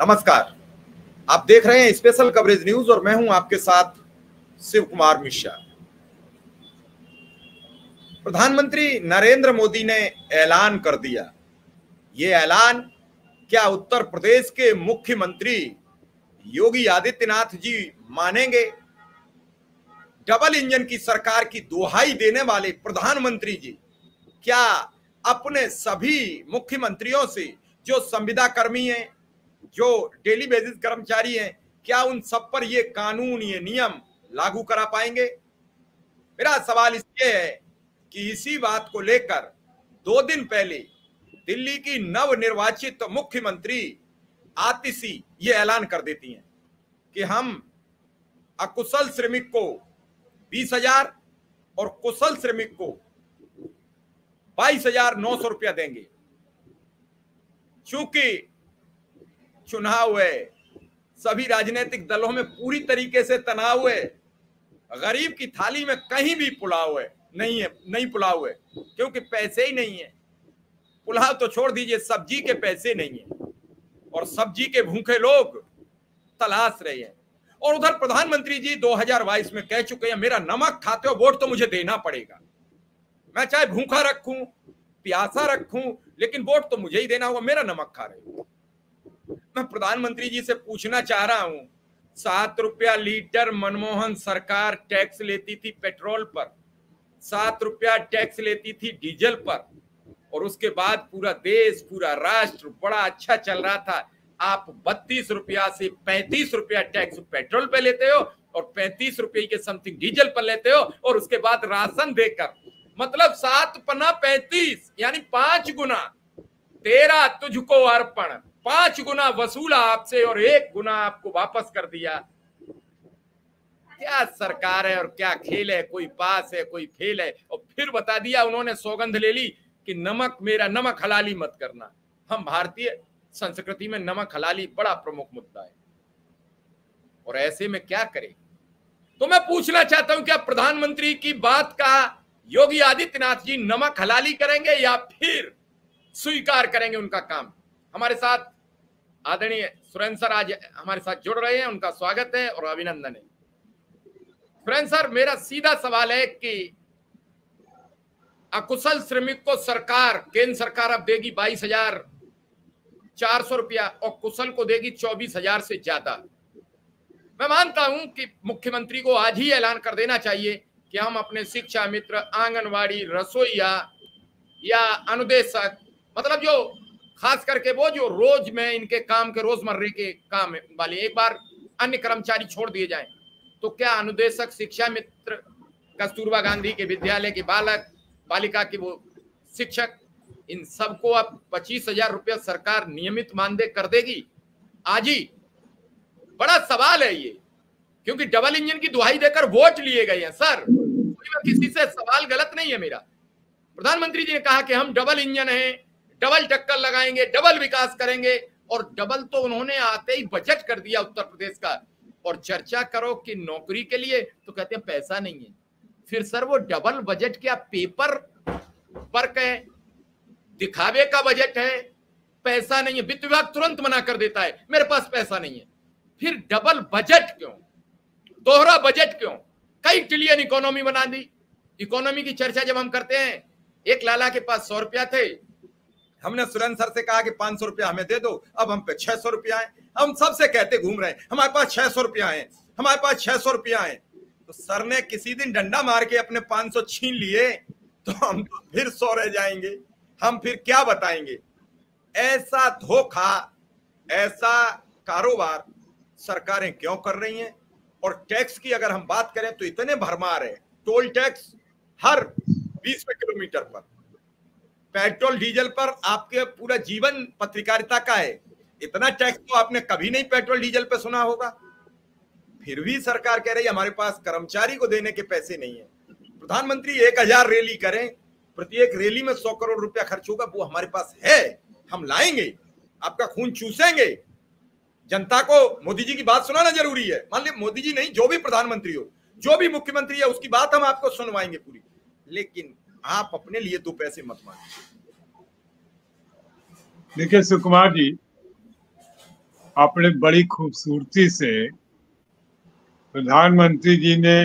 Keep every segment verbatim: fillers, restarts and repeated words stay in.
नमस्कार, आप देख रहे हैं स्पेशल कवरेज न्यूज और मैं हूं आपके साथ शिव कुमार मिश्रा। प्रधानमंत्री नरेंद्र मोदी ने ऐलान कर दिया। ये ऐलान क्या उत्तर प्रदेश के मुख्यमंत्री योगी आदित्यनाथ जी मानेंगे? डबल इंजन की सरकार की दुहाई देने वाले प्रधानमंत्री जी क्या अपने सभी मुख्यमंत्रियों से, जो संविदा कर्मी हैं, जो डेली बेसिस कर्मचारी हैं, क्या उन सब पर ये कानून, ये नियम लागू करा पाएंगे? मेरा सवाल इसलिए है कि इसी बात को लेकर दो दिन पहले दिल्ली की नवनिर्वाचित मुख्यमंत्री आतिशी ये ऐलान कर देती हैं कि हम अकुशल श्रमिक को बीस हजार और कुशल श्रमिक को बाईस हजार नौ सौ रुपया देंगे। चूंकि चुनाव है, सभी राजनीतिक दलों में पूरी तरीके से तनाव है, गरीब की थाली में कहीं भी पुलाव है नहीं है नहीं पुलाव है, क्योंकि पैसे ही नहीं है। पुलाव तो छोड़ दीजिए, सब्जी के पैसे नहीं है और सब्जी के भूखे लोग तलाश रहे हैं। और उधर प्रधानमंत्री जी दो हज़ार बाईस में कह चुके हैं, मेरा नमक खाते हो वोट तो मुझे देना पड़ेगा, मैं चाहे भूखा रखूं, प्यासा रखूं, लेकिन वोट तो मुझे ही देना होगा, मेरा नमक खा रहे हो। मैं प्रधानमंत्री जी से पूछना चाह रहा हूं, सात रुपया लीटर मनमोहन सरकार टैक्स लेती थी पेट्रोल पर, सात रुपया टैक्स लेती थी डीजल पर, और उसके बाद पूरा देश, पूरा राष्ट्र बड़ा अच्छा चल रहा था। आप बत्तीस रुपया से पैंतीस रुपया टैक्स पेट्रोल पे लेते हो और पैंतीस रुपये के समथिंग डीजल पर लेते हो, और उसके बाद राशन देकर, मतलब सात पना पैंतीस, यानी पांच गुना, तेरह तुझको अर्पण, पांच गुना वसूला आपसे और एक गुना आपको वापस कर दिया। क्या सरकार है और क्या खेल है, कोई पास है कोई फेल है। और फिर बता दिया उन्होंने, सौगंध ले ली कि नमक, मेरा नमक हलाली मत करना। हम भारतीय संस्कृति में नमक हलाली बड़ा प्रमुख मुद्दा है, और ऐसे में क्या करें? तो मैं पूछना चाहता हूं, क्या प्रधानमंत्री की बात का योगी आदित्यनाथ जी नमक हलाली करेंगे या फिर स्वीकार करेंगे उनका काम? हमारे साथ आदरणीय सुरेंद्र सर आज हमारे साथ जुड़ रहे हैं, उनका स्वागत है और अभिनंदन है। सुरेंद्र सर, मेरा सीधा सवाल है कि अकुशल श्रमिक को सरकार, केंद्र सरकार अब देगी बाईस हजार चार सौ रुपया और कुशल को देगी चौबीस हजार से ज्यादा। मैं मानता हूं कि मुख्यमंत्री को आज ही ऐलान कर देना चाहिए कि हम अपने शिक्षा मित्र, आंगनवाड़ी, रसोईया या अनुदेशक, मतलब जो खास करके वो जो रोज में इनके काम के, रोजमर्रे के काम वाले, एक बार अन्य कर्मचारी छोड़ दिए जाएं, तो क्या अनुदेशक, शिक्षा मित्र, कस्तूरबा गांधी के विद्यालय के बालक बालिका के वो शिक्षक, इन सबको अब पच्चीस हजार रुपया सरकार नियमित मानदेय कर देगी आज ही? बड़ा सवाल है ये, क्योंकि डबल इंजन की दुहाई देकर वोट लिए गए हैं सर। किसी से सवाल गलत नहीं है मेरा। प्रधानमंत्री जी ने कहा कि हम डबल इंजन हैं, डबल टक्कर लगाएंगे, डबल विकास करेंगे, और डबल तो उन्होंने आते ही बजट कर दिया उत्तर प्रदेश का। और चर्चा करो कि नौकरी के लिए तो कहते हैं पैसा नहीं है, फिर सर वो डबल बजट क्या पेपर वर्क है, दिखावे का बजट है, पैसा नहीं है? वित्त विभाग तुरंत मना कर देता है, मेरे पास पैसा नहीं है। फिर डबल बजट क्यों, दोहरा बजट क्यों? कई ट्रिलियन इकोनॉमी बना दी। इकोनॉमी की चर्चा जब हम करते हैं, एक लाला के पास सौ रुपया थे, हमने सुरेंद्र सर से कहा कि पांच सौ रुपया हमें दे दो, अब हम पे छह सौ रुपया है। हम सबसे कहते घूम रहे हैं, हमारे पास छह सौ रुपया है, हमारे पास छह सौ रुपया है। तो सर ने किसी दिन डंडा मार के अपने पांच सौ छीन लिए तो हम तो फिर सौ रह जाएंगे, हम फिर क्या बताएंगे? ऐसा धोखा, ऐसा कारोबार सरकारें क्यों कर रही हैं? और टैक्स की अगर हम बात करें तो इतने भरमार है, टोल टैक्स हर बीसवें किलोमीटर पर, पेट्रोल डीजल पर। आपके पूरा जीवन पत्रकारिता का है, इतना टैक्स तो आपने कभी नहीं पेट्रोल डीजल पे सुना होगा। फिर भी सरकार कह रही है हमारे पास कर्मचारी को देने के पैसे नहीं है। प्रधानमंत्री एक हजार रैली करें, प्रत्येक रैली में सौ करोड़ रुपया खर्च होगा, वो हमारे पास है, हम लाएंगे, आपका खून चूसेंगे। जनता को मोदी जी की बात सुनाना जरूरी है। मान लीजिए मोदी जी नहीं, जो भी प्रधानमंत्री हो, जो भी मुख्यमंत्री है, उसकी बात हम आपको सुनवाएंगे पूरी, लेकिन आप अपने लिए दो पैसे मत मांगिए। देखिए सुकुमार जी, आपने बड़ी खूबसूरती से प्रधानमंत्री जी ने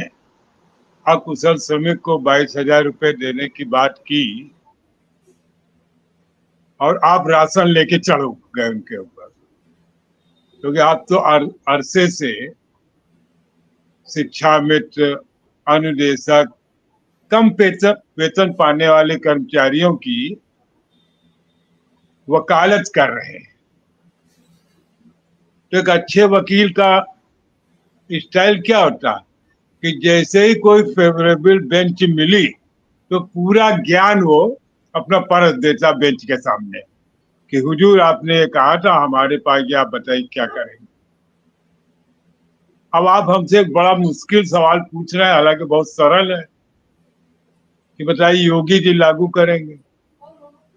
अकुशल श्रमिक को बाईस हजार रुपये देने की बात की और आप राशन लेके चढ़ गए उनके ऊपर, क्योंकि आप तो अरसे से शिक्षा मित्र, अनुदेशक, कम वेतन वेतन पाने वाले कर्मचारियों की वकालत कर रहे हैं। तो एक अच्छे वकील का स्टाइल क्या होता कि जैसे ही कोई फेवरेबल बेंच मिली तो पूरा ज्ञान वो अपना परस देता बेंच के सामने कि हुजूर आपने ये कहा था, हमारे पास ये, आप बताइए क्या करेंगे। अब आप हमसे एक बड़ा मुश्किल सवाल पूछ रहे हैं, हालांकि बहुत सरल है कि बताइए योगी जी लागू करेंगे।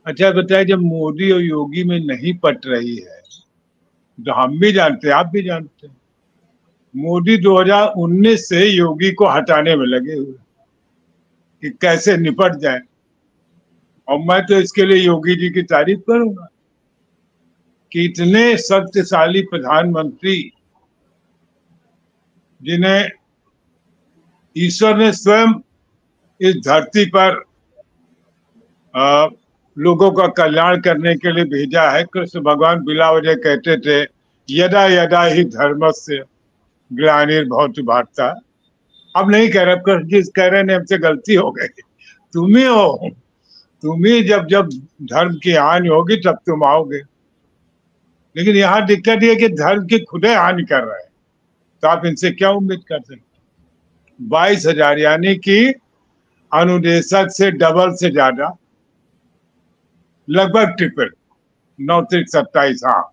अच्छा बताइए, जब मोदी और योगी में नहीं पट रही है तो हम भी जानते हैं, आप भी जानते हैं, मोदी दो हज़ार उन्नीस से योगी को हटाने में लगे हुए कि कैसे निपट जाए, और मैं तो इसके लिए योगी जी की तारीफ करूंगा कि इतने शक्तिशाली प्रधानमंत्री जिन्हें ईश्वर ने स्वयं इस धरती पर आ, लोगों का कल्याण करने के लिए भेजा है। कृष्ण भगवान बिलावजह कहते थे यदा यदा ही धर्मस्य ग्लानिर्भवति भारता। अब नहीं कह रहे, कृष्ण जी कह रहे हमसे गलती हो गई, तुम ही हो, तुम ही जब जब धर्म की हानि होगी तब तुम आओगे। लेकिन यहाँ दिक्कत यह कि धर्म की खुदे हानि कर रहे हैं, तो आप इनसे क्या उम्मीद कर सकते। बाईस हजार यानी कि अनुदेशक से डबल से ज्यादा, लगभग ट्रिपल, नौ त्रिक सत्ताईस, हाँ,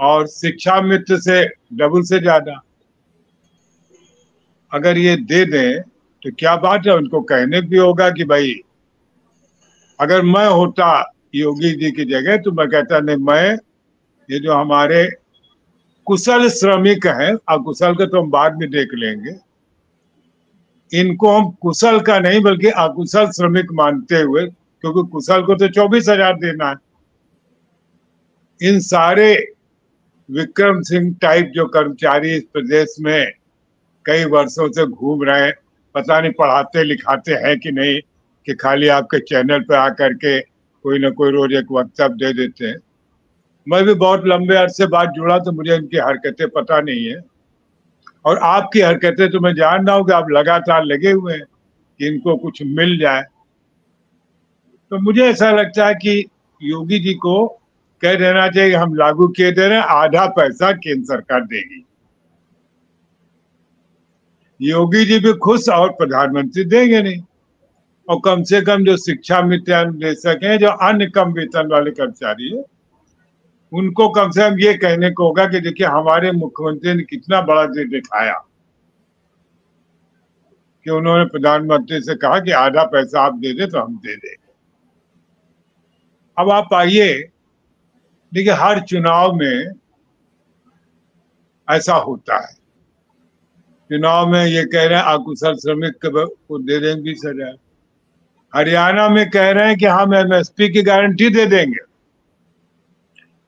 और शिक्षा मित्र से डबल से ज्यादा अगर ये दे दें तो क्या बात है। उनको कहने भी होगा कि भाई अगर मैं होता योगी जी की जगह तो मैं कहता नहीं, मैं ये जो हमारे कुशल श्रमिक हैं, अकुशल का तो हम बाद में देख लेंगे, इनको हम कुशल का नहीं बल्कि अकुशल श्रमिक मानते हुए, क्योंकि कुशल को तो चौबीस हजार देना है। इन सारे विक्रम सिंह टाइप जो कर्मचारी इस प्रदेश में कई वर्षों से घूम रहे हैं, पता नहीं पढ़ाते लिखाते हैं कि नहीं, कि खाली आपके चैनल पर आकर के कोई ना कोई रोज एक वक्तव्य दे देते हैं। मैं भी बहुत लंबे अरसे बाद जुड़ा तो मुझे इनकी हरकतें पता नहीं है, और आपकी हरकतें तो मैं जान रहा हूँ कि आप लगातार लगे हुए हैं कि इनको कुछ मिल जाए। तो मुझे ऐसा लगता है कि योगी जी को कह देना चाहिए हम लागू किए दे रहे हैं, आधा पैसा केंद्र सरकार देगी, योगी जी भी खुश और प्रधानमंत्री देंगे नहीं। और कम से कम जो शिक्षा मित्र अनुदेशक हैं, जो अन्य कम वेतन वाले कर्मचारी हैं, उनको कम से कम ये कहने को होगा कि देखिए हमारे मुख्यमंत्री ने कितना बड़ा दे दिखाया कि उन्होंने प्रधानमंत्री से कहा कि आधा पैसा आप दे दे तो हम दे देंगे। अब आप आइए, देखिए हर चुनाव में ऐसा होता है, चुनाव में ये कह रहे हैं अकुशल श्रमिक को दे देंगे बीस हजार, हरियाणा में कह रहे हैं कि हम एमएसपी की गारंटी दे देंगे,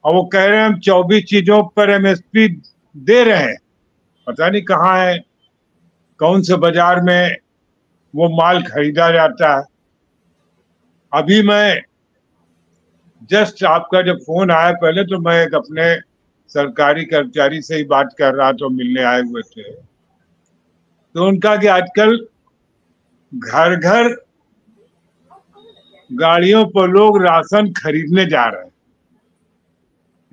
और वो कह रहे हैं हम चौबीस चीजों पर एमएसपी दे रहे हैं। पता नहीं कहाँ है, कौन से बाजार में वो माल खरीदा जाता है। अभी मैं जस्ट आपका जब फोन आया पहले तो मैं एक अपने सरकारी कर्मचारी से ही बात कर रहा था, मिलने आए हुए थे, तो उनका कि आजकल घर घर गाड़ियों पर लोग राशन खरीदने जा रहे हैं।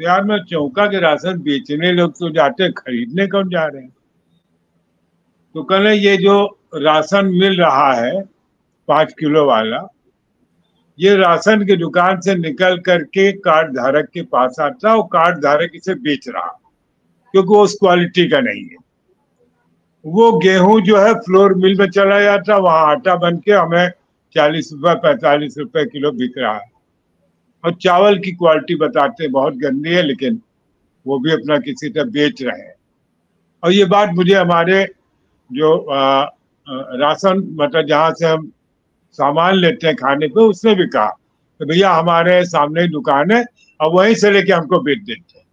यार मैं चौंका कि राशन बेचने लोग तो जाते हैं, खरीदने कौन जा रहे हैं। तो कहने ये जो राशन मिल रहा है पाँच किलो वाला, ये राशन की दुकान से निकल करके कार्ड धारक के पास आता है और कार्ड धारक इसे बेच रहा, क्योंकि वो उस क्वालिटी का नहीं है। वो गेहूं जो है फ्लोर मिल में चला जाता, वहां आटा बन के हमें चालीस रुपये पैंतालीस रुपये किलो बिक रहा है। और चावल की क्वालिटी बताते बहुत गंदी है, लेकिन वो भी अपना किसी तरह बेच रहे हैं। और ये बात मुझे हमारे जो आ, आ, राशन मतलब जहाँ से हम सामान लेते हैं खाने पे, उसने भी कहा तो भैया हमारे सामने ही दुकान है और वहीं से लेके हमको बेच देते हैं।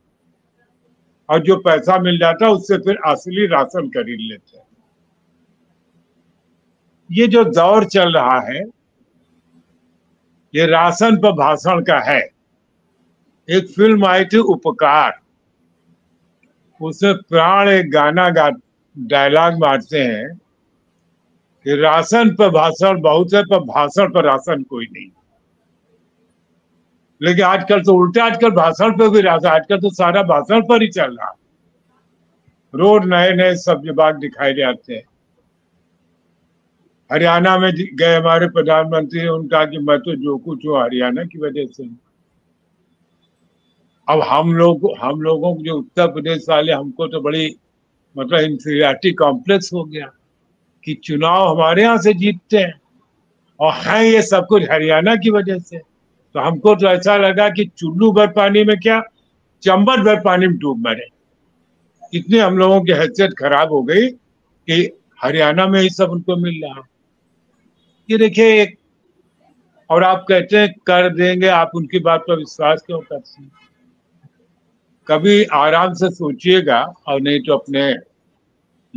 और जो पैसा मिल जाता है उससे फिर असली राशन खरीद लेते हैं। ये जो दौर चल रहा है ये राशन पर भाषण का है। एक फिल्म आई थी उपकार, उसमें प्राण एक गाना गा डायलॉग मारते हैं कि राशन पर भाषण बहुत है पर भाषण पर राशन कोई नहीं। लेकिन आजकल तो उल्टा, आजकल भाषण पर भी राशन, आजकल तो सारा भाषण पर ही चल रहा। रोज नए नए सब्जेक्ट दिखाई जाते हैं। हरियाणा में गए हमारे प्रधानमंत्री, उनका कि मैं तो जो कुछ हो हरियाणा की वजह से। अब हम लोग हम लोगों को जो उत्तर प्रदेश वाले, हमको तो बड़ी मतलब इंफीरियरिटी कॉम्प्लेक्स हो गया कि चुनाव हमारे यहाँ से जीतते हैं और हैं ये सब कुछ हरियाणा की वजह से। तो हमको तो ऐसा लगा कि चुल्लू भर पानी में क्या चम्बल भर पानी में डूब मरे। इतने हम लोगों की हैसियत खराब हो गई कि हरियाणा में ही सब उनको मिल रहा। ये देखिए एक, और आप कहते हैं कर देंगे, आप उनकी बात पर विश्वास क्यों करते हैं? कभी आराम से सोचिएगा, और नहीं तो अपने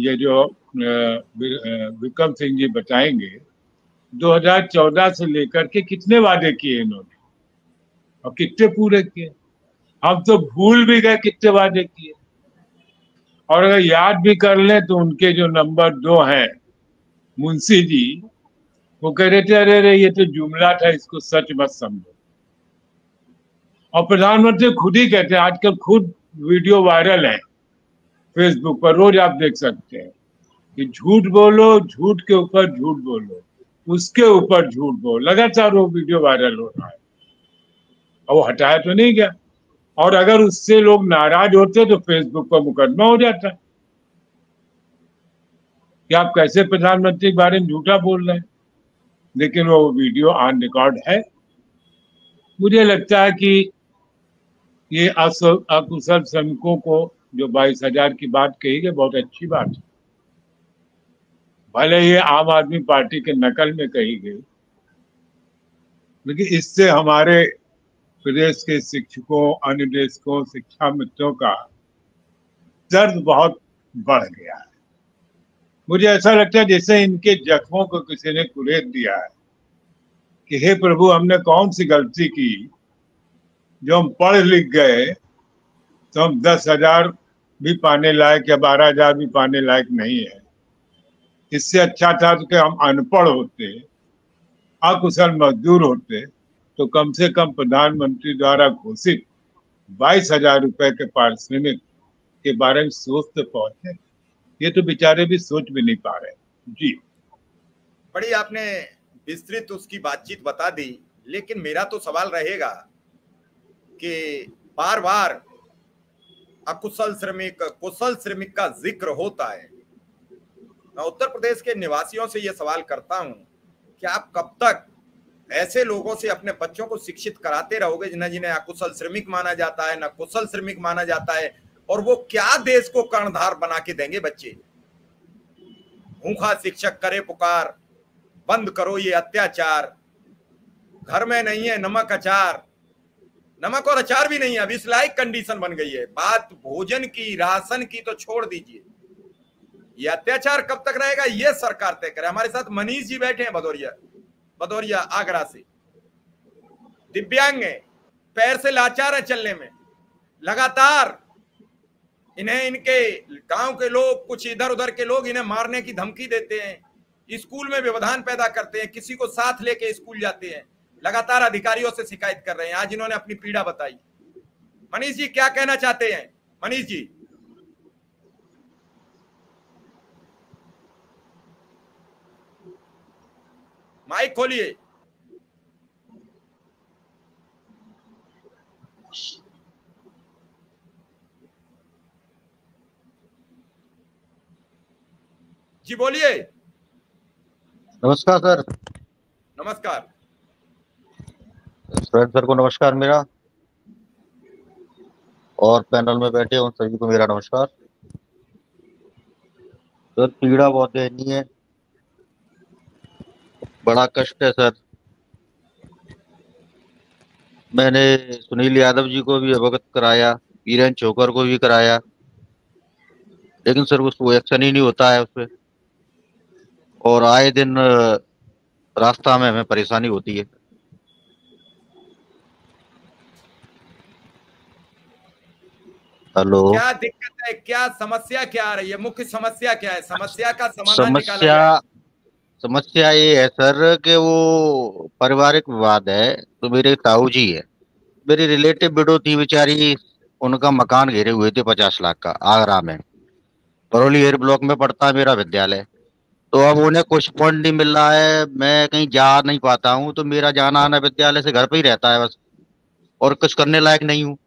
ये जो विक्रम सिंह जी बताएंगे दो हज़ार चौदह से लेकर के कितने वादे किए इन्होंने और कितने पूरे किए। हम तो भूल भी गए कितने वादे किए, और अगर याद भी कर लें तो उनके जो नंबर दो हैं मुंशी जी, वो कह रहे थे अरे अरे ये तो जुमला था, इसको सच मत समझो। और प्रधानमंत्री खुद ही कहते हैं, आजकल खुद वीडियो वायरल है फेसबुक पर, रोज आप देख सकते हैं कि झूठ बोलो, झूठ के ऊपर झूठ बोलो, उसके ऊपर झूठ बोलो। लगातार वो वीडियो वायरल हो रहा है और वो हटाया तो नहीं गया। और अगर उससे लोग नाराज होते तो फेसबुक पर मुकदमा हो जाता कि आप कैसे प्रधानमंत्री के बारे में झूठा बोल रहे हैं। लेकिन वो वीडियो ऑन रिकॉर्ड है। मुझे लगता है कि ये अकुशल श्रमिकों को जो बाईस हजार की बात कही गई बहुत अच्छी बात है, भले ये आम आदमी पार्टी के नकल में कही गई, लेकिन इससे हमारे प्रदेश के शिक्षकों, अन्य देशकों, शिक्षा मित्रों का दर्द बहुत बढ़ गया है। मुझे ऐसा लगता है जैसे इनके जख्मों को किसी ने कुरेद दिया है कि हे प्रभु, हमने कौन सी गलती की जो हम पढ़ लिख गए तो हम दस हजार भी पाने लायक या बारह हजार भी पाने लायक नहीं है। इससे अच्छा था कि हम अनपढ़ होते, अकुशल मजदूर होते, तो कम से कम प्रधानमंत्री द्वारा घोषित बाईस हजार रुपये के पारिश्रमिक के बारे में सोच तो पहुंचे। ये तो बेचारे भी सोच भी नहीं पा रहे जी। बड़ी आपने विस्तृत उसकी बातचीत बता दी, लेकिन मेरा तो सवाल रहेगा कि बार बार अकुशल श्रमिक, कुशल श्रमिक का जिक्र होता है। मैं उत्तर प्रदेश के निवासियों से यह सवाल करता हूं कि आप कब तक ऐसे लोगों से अपने बच्चों को शिक्षित कराते रहोगे जिन्हें जिन्हें अकुशल श्रमिक माना जाता है, ना कुशल श्रमिक माना जाता है, और वो क्या देश को कर्णधार बना के देंगे बच्चे? भूखा शिक्षक करे पुकार, बंद करो ये अत्याचार, घर में नहीं है नमक अचार। नमक और अचार भी नहीं है, अब इस लायक कंडीशन बन गई है। बात भोजन की, राशन की तो छोड़ दीजिए, ये अत्याचार कब तक रहेगा ये सरकार तय करे। हमारे साथ मनीष जी बैठे हैं भदौरिया भदौरिया आगरा से। दिव्यांग है, पैर से लाचार है चलने में, लगातार इन्हें इनके गांव के लोग, कुछ इधर उधर के लोग इन्हें मारने की धमकी देते हैं, स्कूल में व्यवधान पैदा करते हैं, किसी को साथ लेके स्कूल जाते हैं, लगातार अधिकारियों से शिकायत कर रहे हैं। आज इन्होंने अपनी पीड़ा बताई। मनीष जी क्या कहना चाहते हैं? मनीष जी माइक खोलिए। जी बोलिए। नमस्कार सर। नमस्कार सर को नमस्कार मेरा, और पैनल में बैठे उन सभी को मेरा नमस्कार। सर पीड़ा बहुत दयनीय है, बड़ा कष्ट है सर। मैंने सुनील यादव जी को भी अवगत कराया, वीरेंद्र चोकर को भी कराया, लेकिन सर उसको एक्शन ही नहीं होता है उस पर, और आए दिन रास्ता में हमें परेशानी होती है। हेलो, क्या दिक्कत है, क्या समस्या क्या आ रही है, मुख्य समस्या क्या है, समस्या का समाधान समस्या समस्या ये है सर कि वो पारिवारिक विवाद है। तो मेरे ताऊ जी है, मेरी रिलेटिव विडो थी बेचारी, उनका मकान घेरे हुए थे पचास लाख का आगरा में, बरौली एयर ब्लॉक में पड़ता है मेरा विद्यालय। तो अब उन्हें कुछ फंड नहीं मिल रहा है, मैं कहीं जा नहीं पाता हूँ, तो मेरा जाना आना विद्यालय से घर पे ही रहता है बस, और कुछ करने लायक नहीं हूँ।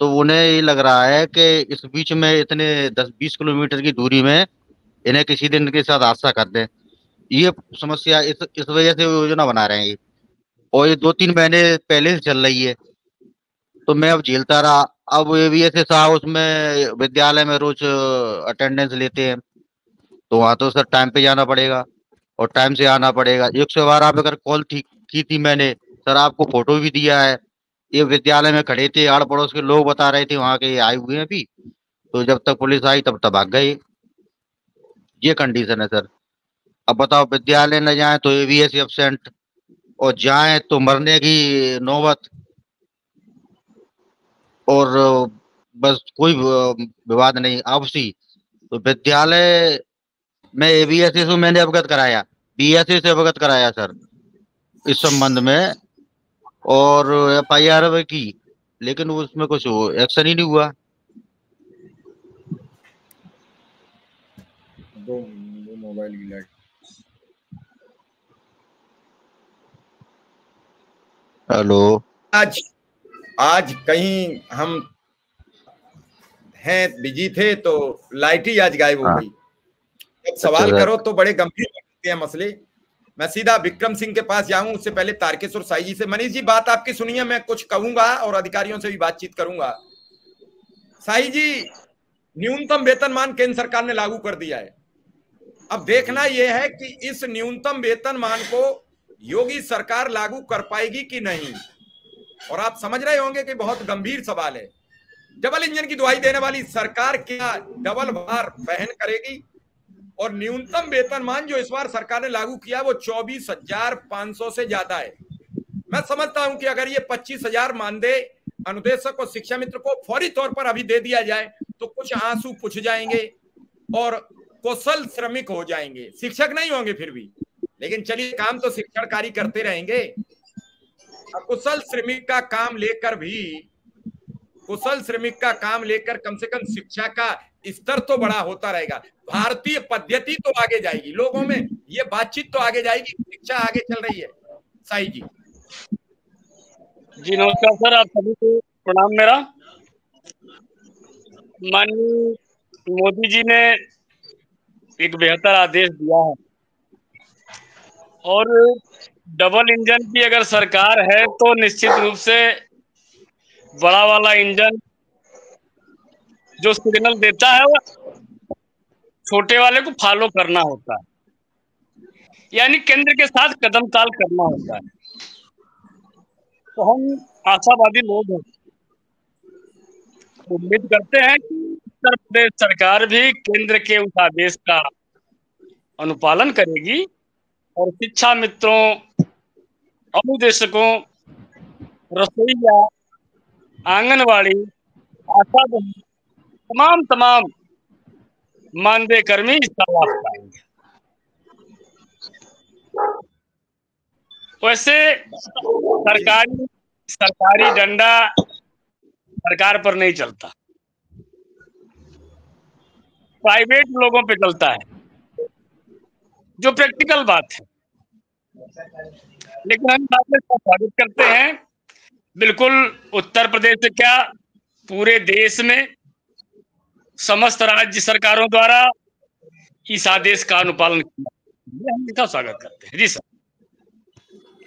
तो उन्हें ये लग रहा है कि इस बीच में इतने दस बीस किलोमीटर की दूरी में इन्हें किसी दिन के साथ हादसा कर दें, ये समस्या इस इस वजह से योजना बना रहे हैं, और ये दो तीन महीने पहले से चल रही है। तो मैं अब झेलता रहा। अब ए वी एस साहब उसमें विद्यालय में रोज अटेंडेंस लेते हैं, तो वहाँ तो सर टाइम पे जाना पड़ेगा और टाइम से आना पड़ेगा। एक सौ बार आप अगर कॉल थी की थी मैंने सर, आपको फोटो भी दिया है, ये विद्यालय में खड़े थे, आड़ पड़ोस के लोग बता रहे थे वहाँ के आए हुए हैं अभी, तो जब तक पुलिस आई तब तक भाग गए। ये कंडीशन है सर। अब बताओ विद्यालय न जाए तो ए वी एस एब्सेंट, और जाए तो मरने की नौबत, और बस कोई विवाद नहीं आपसी। तो विद्यालय में ए बी एस से मैंने अवगत कराया, बी एस से अवगत कराया सर इस संबंध में, और एफ आई आर की, लेकिन उसमें कुछ एक्शन ही नहीं हुआ। दो मोबाइल की लाइट। हेलो, आज आज कहीं हम हैं बिजी थे तो लाइट ही आज गायब हो गई। जब सवाल करो तो बड़े गंभीर लगते हैं मसले। मैं सीधा विक्रम सिंह के पास जाऊं उससे पहले तारकेश्वर साई जी से। मनीष जी बात आपकी सुनिए, मैं कुछ कहूंगा और अधिकारियों से भी बातचीत करूंगा। साई जी, न्यूनतम वेतनमान केंद्र सरकार ने लागू कर दिया है। अब देखना यह है कि इस न्यूनतम वेतनमान को योगी सरकार लागू कर पाएगी कि नहीं। और आप समझ रहे होंगे कि बहुत गंभीर सवाल है। डबल इंजन की दुहाई देने वाली सरकार क्या डबल भार वहन करेगी? और न्यूनतम वेतनमान जो इस बार सरकार ने लागू किया वो चौबीस हजार पांच सौ से ज्यादा है। मैं समझता हूं कि अगर ये पच्चीस हजार मानदेय अनुदेशक और शिक्षा मित्र को फौरी तौर पर अभी दे दिया जाए तो कुछ आंसू पूछ जाएंगे और कौशल श्रमिक हो जाएंगे, शिक्षक नहीं होंगे फिर भी, लेकिन चलिए काम तो शिक्षणकारी करते रहेंगे। कुशल श्रमिक का काम लेकर भी कुशल श्रमिक का काम लेकर कम से कम शिक्षा का स्तर तो बड़ा होता रहेगा, भारतीय पद्धति तो आगे जाएगी, लोगों में ये बातचीत तो आगे जाएगी, शिक्षा आगे चल रही है। साई जी जी नमस्कार सर, आप सभी को प्रणाम मेरा। माननीय मोदी जी ने एक बेहतर आदेश दिया है, और डबल इंजन की अगर सरकार है तो निश्चित रूप से बड़ा वाला इंजन जो सिग्नल देता है वो छोटे वाले को फॉलो करना होता है, यानी केंद्र के साथ कदम ताल करना होता है। तो हम आशावादी लोग हैं, उम्मीद करते हैं कि उत्तर प्रदेश सरकार भी केंद्र के उस आदेश का अनुपालन करेगी और शिक्षा मित्रों, अनुदेशकों, रसोईया, आंगनवाड़ी, आशा बहू, तमाम तमाम मानदेय कर्मी इसका लाभ पाएंगे। वैसे सरकारी सरकारी डंडा सरकार पर नहीं चलता, प्राइवेट लोगों पे चलता है, जो प्रैक्टिकल बात है। लेकिन हम बातें स्वागत करते हैं, बिल्कुल उत्तर प्रदेश से क्या पूरे देश में समस्त राज्य सरकारों द्वारा इस आदेश का अनुपालन किया, हम इसका स्वागत करते हैं। जी सर,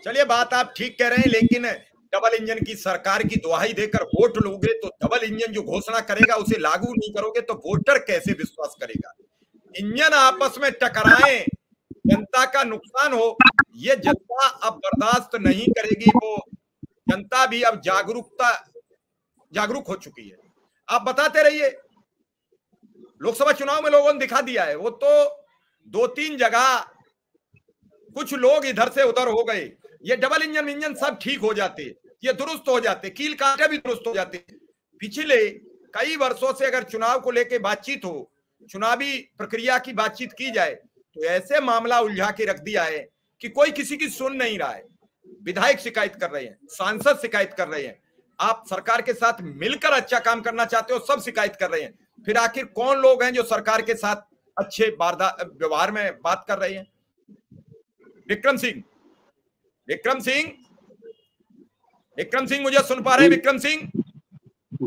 चलिए बात आप ठीक कह रहे हैं, लेकिन डबल इंजन की सरकार की दुहाई देकर वोट लोगे तो डबल इंजन जो घोषणा करेगा उसे लागू नहीं करोगे तो वोटर कैसे विश्वास करेगा? इंजन आपस में टकराएं, जनता का नुकसान हो, ये जनता अब बर्दाश्त नहीं करेगी। वो जनता भी अब जागरूकता जागरूक हो चुकी है। आप बताते रहिए, लोकसभा चुनाव में लोगों ने दिखा दिया है। वो तो दो तीन जगह कुछ लोग इधर से उधर हो गए, ये डबल इंजन इंजन सब ठीक हो जाते, ये दुरुस्त हो जाते, कील कांटे भी दुरुस्त हो जाते। पिछले कई वर्षों से अगर चुनाव को लेकर बातचीत हो, चुनावी प्रक्रिया की बातचीत की जाए, तो ऐसे मामला उलझा के रख दिया है कि कोई किसी की सुन नहीं रहा है। विधायक शिकायत कर रहे हैं, सांसद शिकायत कर रहे हैं, आप सरकार के साथ मिलकर अच्छा काम करना चाहते हो, सब शिकायत कर रहे हैं। फिर आखिर कौन लोग हैं जो सरकार के साथ अच्छे व्यवहार में बात कर रहे हैं? विक्रम सिंह, विक्रम सिंह, विक्रम सिंह मुझे सुन पा रहे हैं? विक्रम सिंह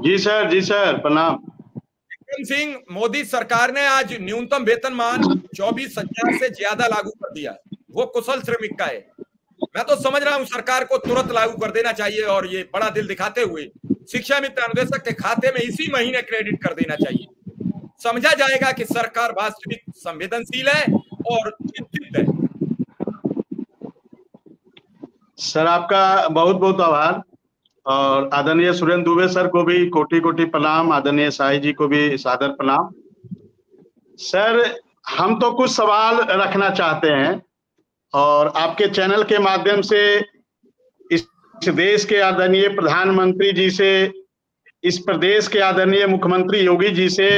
जी सर, जी सर प्रणाम। विक्रम सिंह, मोदी सरकार ने आज न्यूनतम वेतनमान चौबीस हजार से ज्यादा लागू कर दिया, वो कुशल श्रमिक का है। मैं तो समझ रहा हूँ सरकार को तुरंत लागू कर देना चाहिए और ये बड़ा दिल दिखाते हुए शिक्षा मित्र अनुदेशक के खाते में इसी महीने क्रेडिट कर देना चाहिए। समझा जाएगा कि सरकार वास्तविक संवेदनशील है और चिंतित है। सर आपका बहुत बहुत आभार और आदरणीय सुरेंद्र दुबे सर को भी कोटि कोटि प्रणाम, आदरणीय साई जी को भी सादर प्रणाम। सर हम तो कुछ सवाल रखना चाहते हैं और आपके चैनल के माध्यम से इस देश के आदरणीय प्रधानमंत्री जी से, इस प्रदेश के आदरणीय मुख्यमंत्री योगी जी से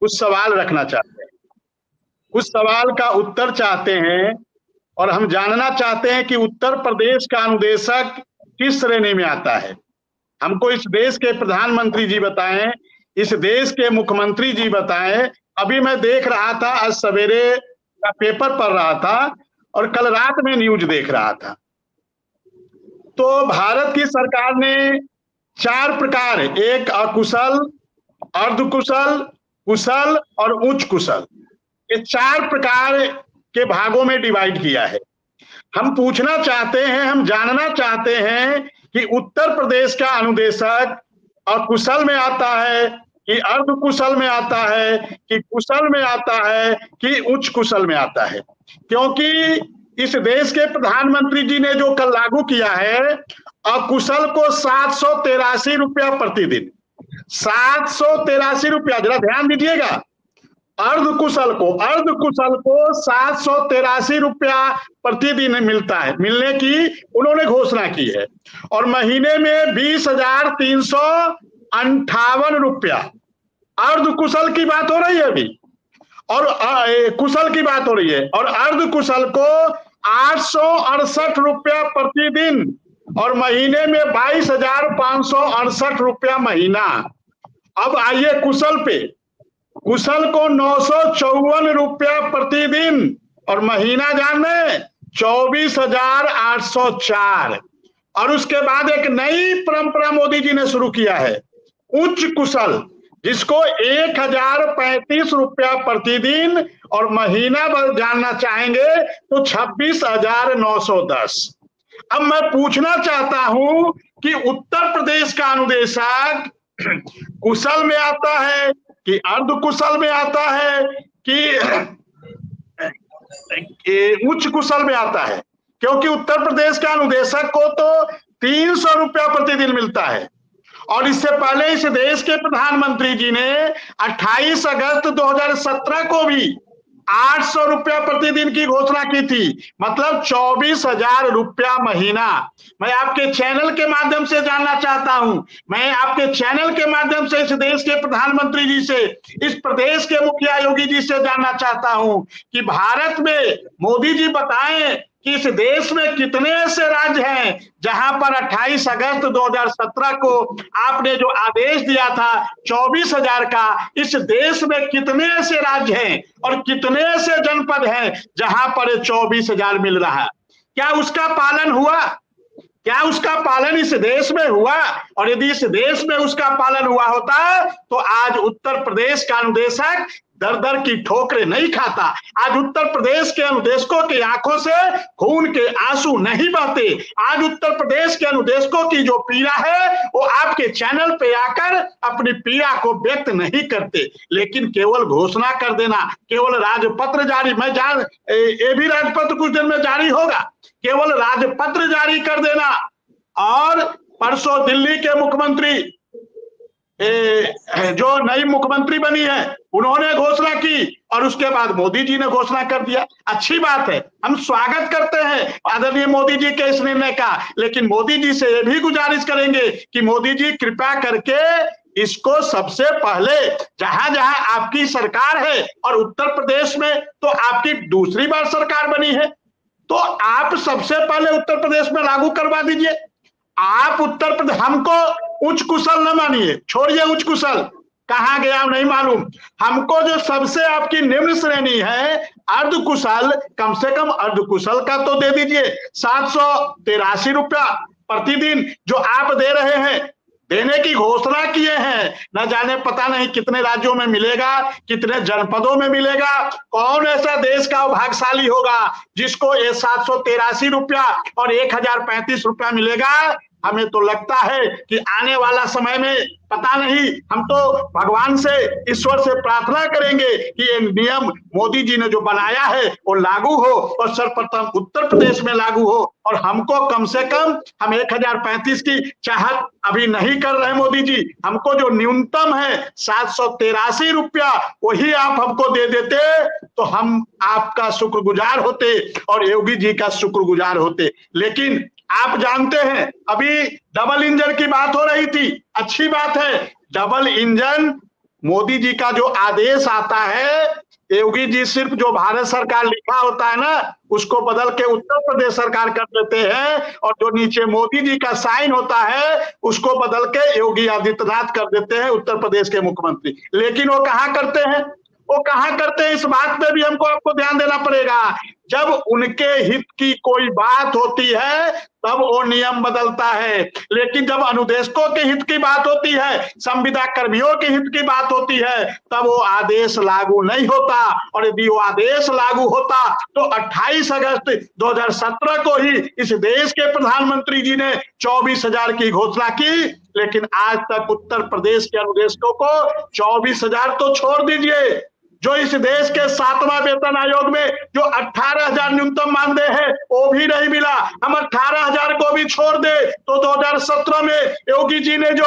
कुछ सवाल रखना चाहते हैं, कुछ सवाल का उत्तर चाहते हैं और हम जानना चाहते हैं कि उत्तर प्रदेश का अनुदेशक किस श्रेणी में आता है। हमको इस देश के प्रधानमंत्री जी बताएं, इस देश के मुख्यमंत्री जी बताएं। अभी मैं देख रहा था, आज सवेरे का पेपर पढ़ रहा था और कल रात में न्यूज देख रहा था, तो भारत की सरकार ने चार प्रकार, एक अकुशल, अर्धकुशल, कुशल और उच्च कुशल, ये चार प्रकार के भागों में डिवाइड किया है। हम पूछना चाहते हैं, हम जानना चाहते हैं कि उत्तर प्रदेश का अनुदेशक अकुशल में आता है कि अर्धकुशल में आता है कि कुशल में आता है कि उच्च कुशल में आता है, क्योंकि इस देश के प्रधानमंत्री जी ने जो कल लागू किया है अकुशल को सात सौ तेरासी रुपया प्रतिदिन, सात सौ तेरासी रुपया जरा ध्यान दीजिएगा, अर्धकुशल को अर्धकुशल को सात सौ तेरासी रुपया प्रतिदिन मिलता है, मिलने की उन्होंने घोषणा की है और महीने में बीस हजार तीन सौ अंठावन रुपया। अर्धकुशल की बात हो रही है अभी और कुशल की बात हो रही है, और अर्धकुशल को आठ सौ अड़सठ रुपया प्रतिदिन और महीने में बाईस हजार पांच सौ अड़सठ रुपया महीना। अब आइए कुशल पे, कुशल को नौ सौ चौवन रुपया प्रतिदिन और महीना जाने चौबीस हजार आठ सौ चार। और उसके बाद एक नई परंपरा मोदी जी ने शुरू किया है, उच्च कुशल, जिसको एक हजार पैंतीस रुपया प्रतिदिन और महीना जानना चाहेंगे तो छब्बीस हजार नौ सौ दस। अब मैं पूछना चाहता हूं कि उत्तर प्रदेश का अनुदेशक कुशल में आता है कि अर्ध कुशल में आता है कि उच्च कुशल में आता है? क्योंकि उत्तर प्रदेश का अनुदेशक को तो तीन सौ रुपया प्रतिदिन मिलता है और इससे पहले इस देश के प्रधानमंत्री जी ने अट्ठाईस अगस्त दो हजार सत्रह को भी आठ सौ रुपया प्रतिदिन की घोषणा की थी, मतलब चौबीस हजार रुपया महीना। मैं आपके चैनल के माध्यम से जानना चाहता हूं, मैं आपके चैनल के माध्यम से इस देश के प्रधानमंत्री जी से, इस प्रदेश के मुखिया योगी जी से जानना चाहता हूं कि भारत में मोदी जी बताएं कि इस देश में कितने ऐसे राज्य हैं जहां पर अट्ठाईस अगस्त दो हजार सत्रह को आपने जो आदेश दिया था चौबीस हजार का, इस देश में कितने ऐसे राज्य हैं और कितने ऐसे जनपद हैं जहां पर चौबीस हजार मिल रहा है? क्या उसका पालन हुआ? क्या उसका पालन इस देश में हुआ? और यदि इस देश में उसका पालन हुआ होता तो आज उत्तर प्रदेश का अनुदेशक दर दर की ठोकरें नहीं खाता, आज उत्तर प्रदेश के अनुदेशकों की आंखों से खून के आंसू नहीं बहते। आज उत्तर प्रदेश के अनुदेशकों की जो पीड़ा है वो आपके चैनल पे आकर अपनी पीड़ा को व्यक्त नहीं करते, लेकिन केवल घोषणा कर देना, केवल राजपत्र जारी, मैं जान ये भी राजपत्र कुछ दिन में जारी होगा, केवल राजपत्र जारी कर देना। और परसों दिल्ली के मुख्यमंत्री ए, जो नई मुख्यमंत्री बनी है उन्होंने घोषणा की और उसके बाद मोदी जी ने घोषणा कर दिया। अच्छी बात है, हम स्वागत करते हैं आदरणीय मोदी जी के इस निर्णय का, लेकिन मोदी जी से ये भी गुजारिश करेंगे कि मोदी जी कृपया करके इसको सबसे पहले जहां जहां आपकी सरकार है, और उत्तर प्रदेश में तो आपकी दूसरी बार सरकार बनी है, तो आप सबसे पहले उत्तर प्रदेश में लागू करवा दीजिए। आप उत्तर प्रदेश हमको उच्च कुशल न मानिए, छोड़िए उच्च कुशल कहाँ गया नहीं मालूम, हमको जो सबसे आपकी निम्न श्रेणी है अर्ध कुशल, कम से कम अर्ध कुशल का तो दे दीजिए। सात सौ तिरासी रुपया प्रतिदिन जो आप दे रहे हैं, देने की घोषणा किए हैं, न जाने पता नहीं कितने राज्यों में मिलेगा, कितने जनपदों में मिलेगा, कौन ऐसा देश का भाग्यशाली होगा जिसको ये सात सौ तिरासी रुपया और एक हजार पैंतीस रुपया मिलेगा। हमें तो लगता है कि आने वाला समय में पता नहीं, हम तो भगवान से ईश्वर से प्रार्थना करेंगे कि ये नियम मोदी जी ने जो बनाया है वो लागू हो और सर्वप्रथम उत्तर प्रदेश में लागू हो, और हमको कम से कम, हम एक हजार पैंतीस की चाहत अभी नहीं कर रहे मोदी जी, हमको जो न्यूनतम है सात सौ तिरासी रुपया वही आप हमको दे देते तो हम आपका शुक्रगुजार होते और योगी जी का शुक्रगुजार होते। लेकिन आप जानते हैं अभी डबल इंजन की बात हो रही थी, अच्छी बात है, डबल इंजन मोदी जी का जो आदेश आता है, योगी जी सिर्फ जो भारत सरकार लिखा होता है ना उसको बदल के उत्तर प्रदेश सरकार कर देते हैं, और जो नीचे मोदी जी का साइन होता है उसको बदल के योगी आदित्यनाथ कर देते हैं उत्तर प्रदेश के मुख्यमंत्री। लेकिन वो कहाँ करते हैं, वो कहाँ करते हैं, इस बात पे भी हमको आपको ध्यान देना पड़ेगा। जब उनके हित की कोई बात होती है तब वो नियम बदलता है, लेकिन जब अनुदेशकों के हित की बात होती है, संविदा कर्मियों के हित की बात होती है, तब वो आदेश लागू नहीं होता। और यदि वो आदेश लागू होता तो अट्ठाईस अगस्त दो हजार सत्रह को ही इस देश के प्रधानमंत्री जी ने चौबीस हजार की घोषणा की, लेकिन आज तक उत्तर प्रदेश के अनुदेशकों को चौबीस हजार तो छोड़ दीजिए, जो इस देश के सातवां वेतन आयोग में जो अठारह हजार न्यूनतम मानदेय है वो भी नहीं मिला। हम अठारह हजार को भी छोड़ दे तो दो हजार सत्रह में योगी जी ने जो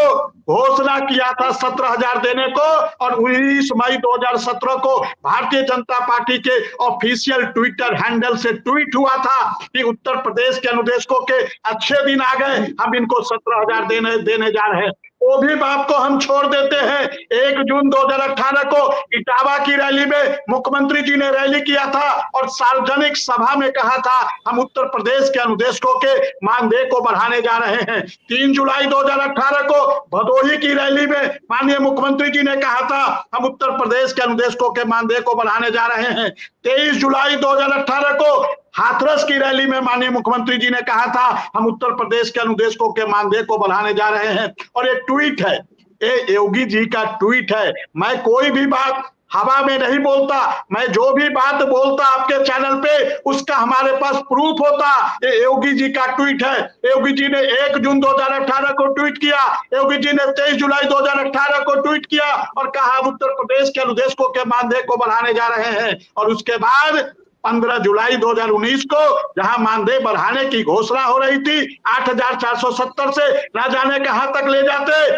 घोषणा किया था सत्रह हजार देने को, और उन्नीस मई दो हजार सत्रह को भारतीय जनता पार्टी के ऑफिशियल ट्विटर हैंडल से ट्वीट हुआ था कि उत्तर प्रदेश के अनुदेशकों के अच्छे दिन आ गए, हम इनको सत्रह हजार देने देने जा रहे हैं, वो भी बाप को हम छोड़ देते हैं। एक जून दो हजार अठारह को इटावा की रैली में मुख्यमंत्री जी ने रैली किया था और सार्वजनिक सभा में कहा था हम उत्तर प्रदेश के अनुदेशकों के मानदेय को बढ़ाने जा रहे हैं। तीन जुलाई दो हजार अठारह को भदोही की रैली में माननीय मुख्यमंत्री जी ने कहा था हम उत्तर प्रदेश के अनुदेशकों के मानदेय को बढ़ाने जा रहे हैं। तेईस जुलाई दो हजार अठारह को हाथरस की रैली में माननीय मुख्यमंत्री जी ने कहा था हम उत्तर प्रदेश के अनुदेशकों के मानदेय को बढ़ाने जा रहे हैं। और एक ट्वीट है, ये योगी जी का ट्वीट है, मैं कोई भी बात हवा में नहीं बोलता, मैं जो भी बात बोलता आपके चैनल पे उसका हमारे पास प्रूफ होता, ये योगी जी का ट्वीट है। योगी जी ने एक जून दो हजार अठारह को ट्वीट किया, योगी जी ने तेईस जुलाई दो हजार अठारह को ट्वीट किया और कहा उत्तर प्रदेश के अनुदेशकों के मानदेय को बढ़ाने जा रहे हैं। और उसके बाद पंद्रह जुलाई दो हजार उन्नीस को जहां मानदेय बढ़ाने की घोषणा हो रही थी आठ हजार चार सौ सत्तर से ना जाने कहां तक ले जाते,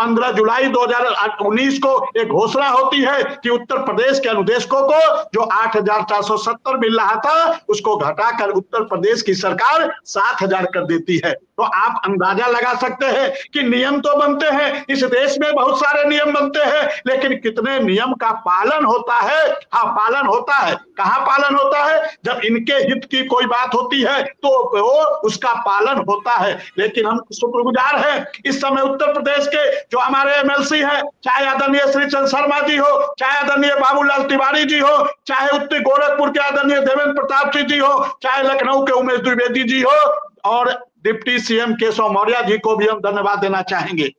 पंद्रह जुलाई दो हजार उन्नीस को एक घोषणा होती है कि उत्तर प्रदेश के अनुदेशकों को जो आठ हजार चार सौ सत्तर मिल रहा था उसको घटाकर उत्तर प्रदेश की सरकार सात हजार कर देती है। तो आप अंदाजा लगा सकते हैं कि नियम तो बनते हैं, इस देश में बहुत सारे नियम बनते हैं, लेकिन कितने नियम का पालन होता है। हाँ, पालन होता है, कहाँ पालन होता है, जब इनके हित की कोई बात होती है तो वो उसका पालन होता है। लेकिन हम शुक्रगुजार हैं इस समय उत्तर प्रदेश के जो हमारे एमएलसी हैं, चाहे आदरणीय श्रीचंद शर्मा जी हो, चाहे आदरणीय बाबूलाल तिवारी जी हो, चाहे उत्तर गोरखपुर के आदरणीय देवेंद्र प्रताप सिंह जी हो, चाहे लखनऊ के उमेश द्विवेदी जी हो, और डिप्टी सीएम केशव मौर्य जी को भी हम धन्यवाद देना चाहेंगे।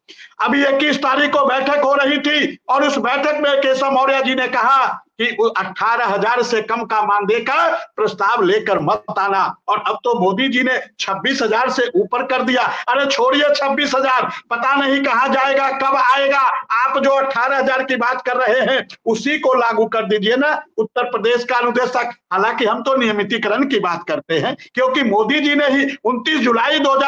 अभी इक्कीस तारीख को बैठक हो रही थी और उस बैठक में केशव मौर्य जी ने कहा कि अठारह हजार से कम का मानदेय का प्रस्ताव लेकर मत आना। और अब तो मोदी जी ने छब्बीस हजार से ऊपर कर दिया। अरे छोड़िए छब्बीस हजार, पता नहीं कहाँ जाएगा, कब आएगा। आप जो अठारह हजार की बात कर रहे हैं उसी को लागू कर दीजिए ना उत्तर प्रदेश का अनुदेशक। हालांकि हम तो नियमितीकरण की बात करते हैं, क्योंकि मोदी जी ने ही उनतीस जुलाई दो हजार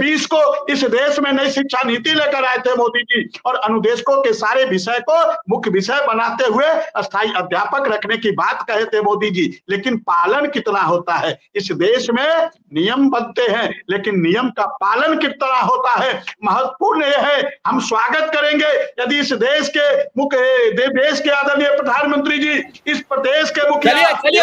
बीस को इस देश में नई शिक्षा नीति लेकर आए थे मोदी जी, और अनुदेशकों के सारे विषय को मुख्य विषय बनाते हुए स्थायी अध्यापक रखने की बात कहे थे मोदी जी। लेकिन पालन कितना होता है? इस देश में नियम बनते हैं, लेकिन नियम का पालन कितना होता है महत्वपूर्ण यह है। हम स्वागत करेंगे यदि इस देश के मुख्य देश के आदरणीय प्रधानमंत्री जी, इस प्रदेश के मुख्यमंत्री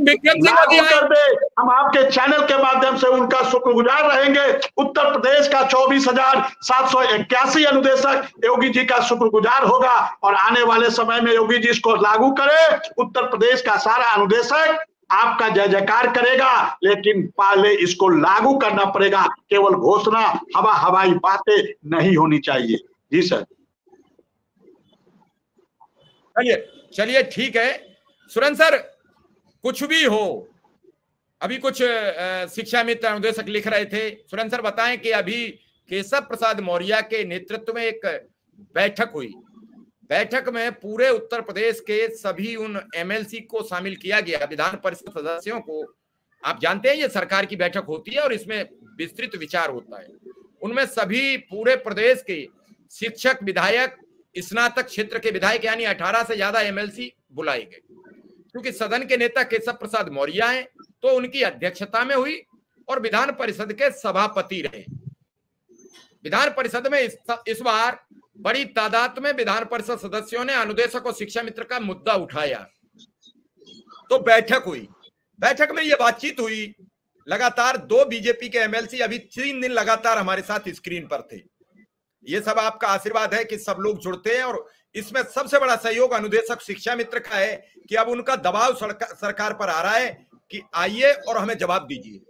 कर दे। हम आपके चैनल के माध्यम से उनका शुक्रगुजार रहेंगे। उत्तर प्रदेश का चौबीस हजार सात सौ इक्यासी अनुदेशक योगी जी का शुक्रगुजार होगा, और आने वाले समय में योगी जी इसको लागू करें, उत्तर प्रदेश का सारा अनुदेशक आपका जय जयकार करेगा। लेकिन पहले इसको लागू करना पड़ेगा। केवल घोषणा हवा हवाई बातें नहीं होनी चाहिए। जी सर, चलिए चलिए ठीक है। सुरेंद्र सर, कुछ भी हो, अभी कुछ शिक्षा मित्र अनुदेशक लिख रहे थे, सुरेंद्र सर बताएं कि अभी केशव प्रसाद मौर्य के नेतृत्व में एक बैठक हुई, बैठक में पूरे उत्तर प्रदेश के सभी उन एमएलसी को शामिल किया गया, विधान परिषद सदस्यों को। आप जानते हैं ये सरकार की बैठक होती है और इसमें विस्तृत विचार होता है। उनमें सभी पूरे प्रदेश के शिक्षक, विधायक, स्नातक क्षेत्र के विधायक यानी अठारह से ज्यादा एमएलसी बुलाए गए। क्योंकि सदन के नेता केशव प्रसाद मौर्य हैं, तो उनकी अध्यक्षता में हुई और विधान परिषद के सभापति रहे। विधान परिषद में इस, इस बार बड़ी तादाद में विधान परिषद सदस्यों ने अनुदेशक और शिक्षा मित्र का मुद्दा उठाया, तो बैठक हुई। बैठक में यह बातचीत हुई, लगातार दो बीजेपी के एमएलसी अभी तीन दिन लगातार हमारे साथ स्क्रीन पर थे। ये सब आपका आशीर्वाद है कि सब लोग जुड़ते हैं, और इसमें सबसे बड़ा सहयोग अनुदेशक शिक्षा मित्र का है कि अब उनका दबाव सरकार पर आ रहा है कि आइए और हमें जवाब दीजिए।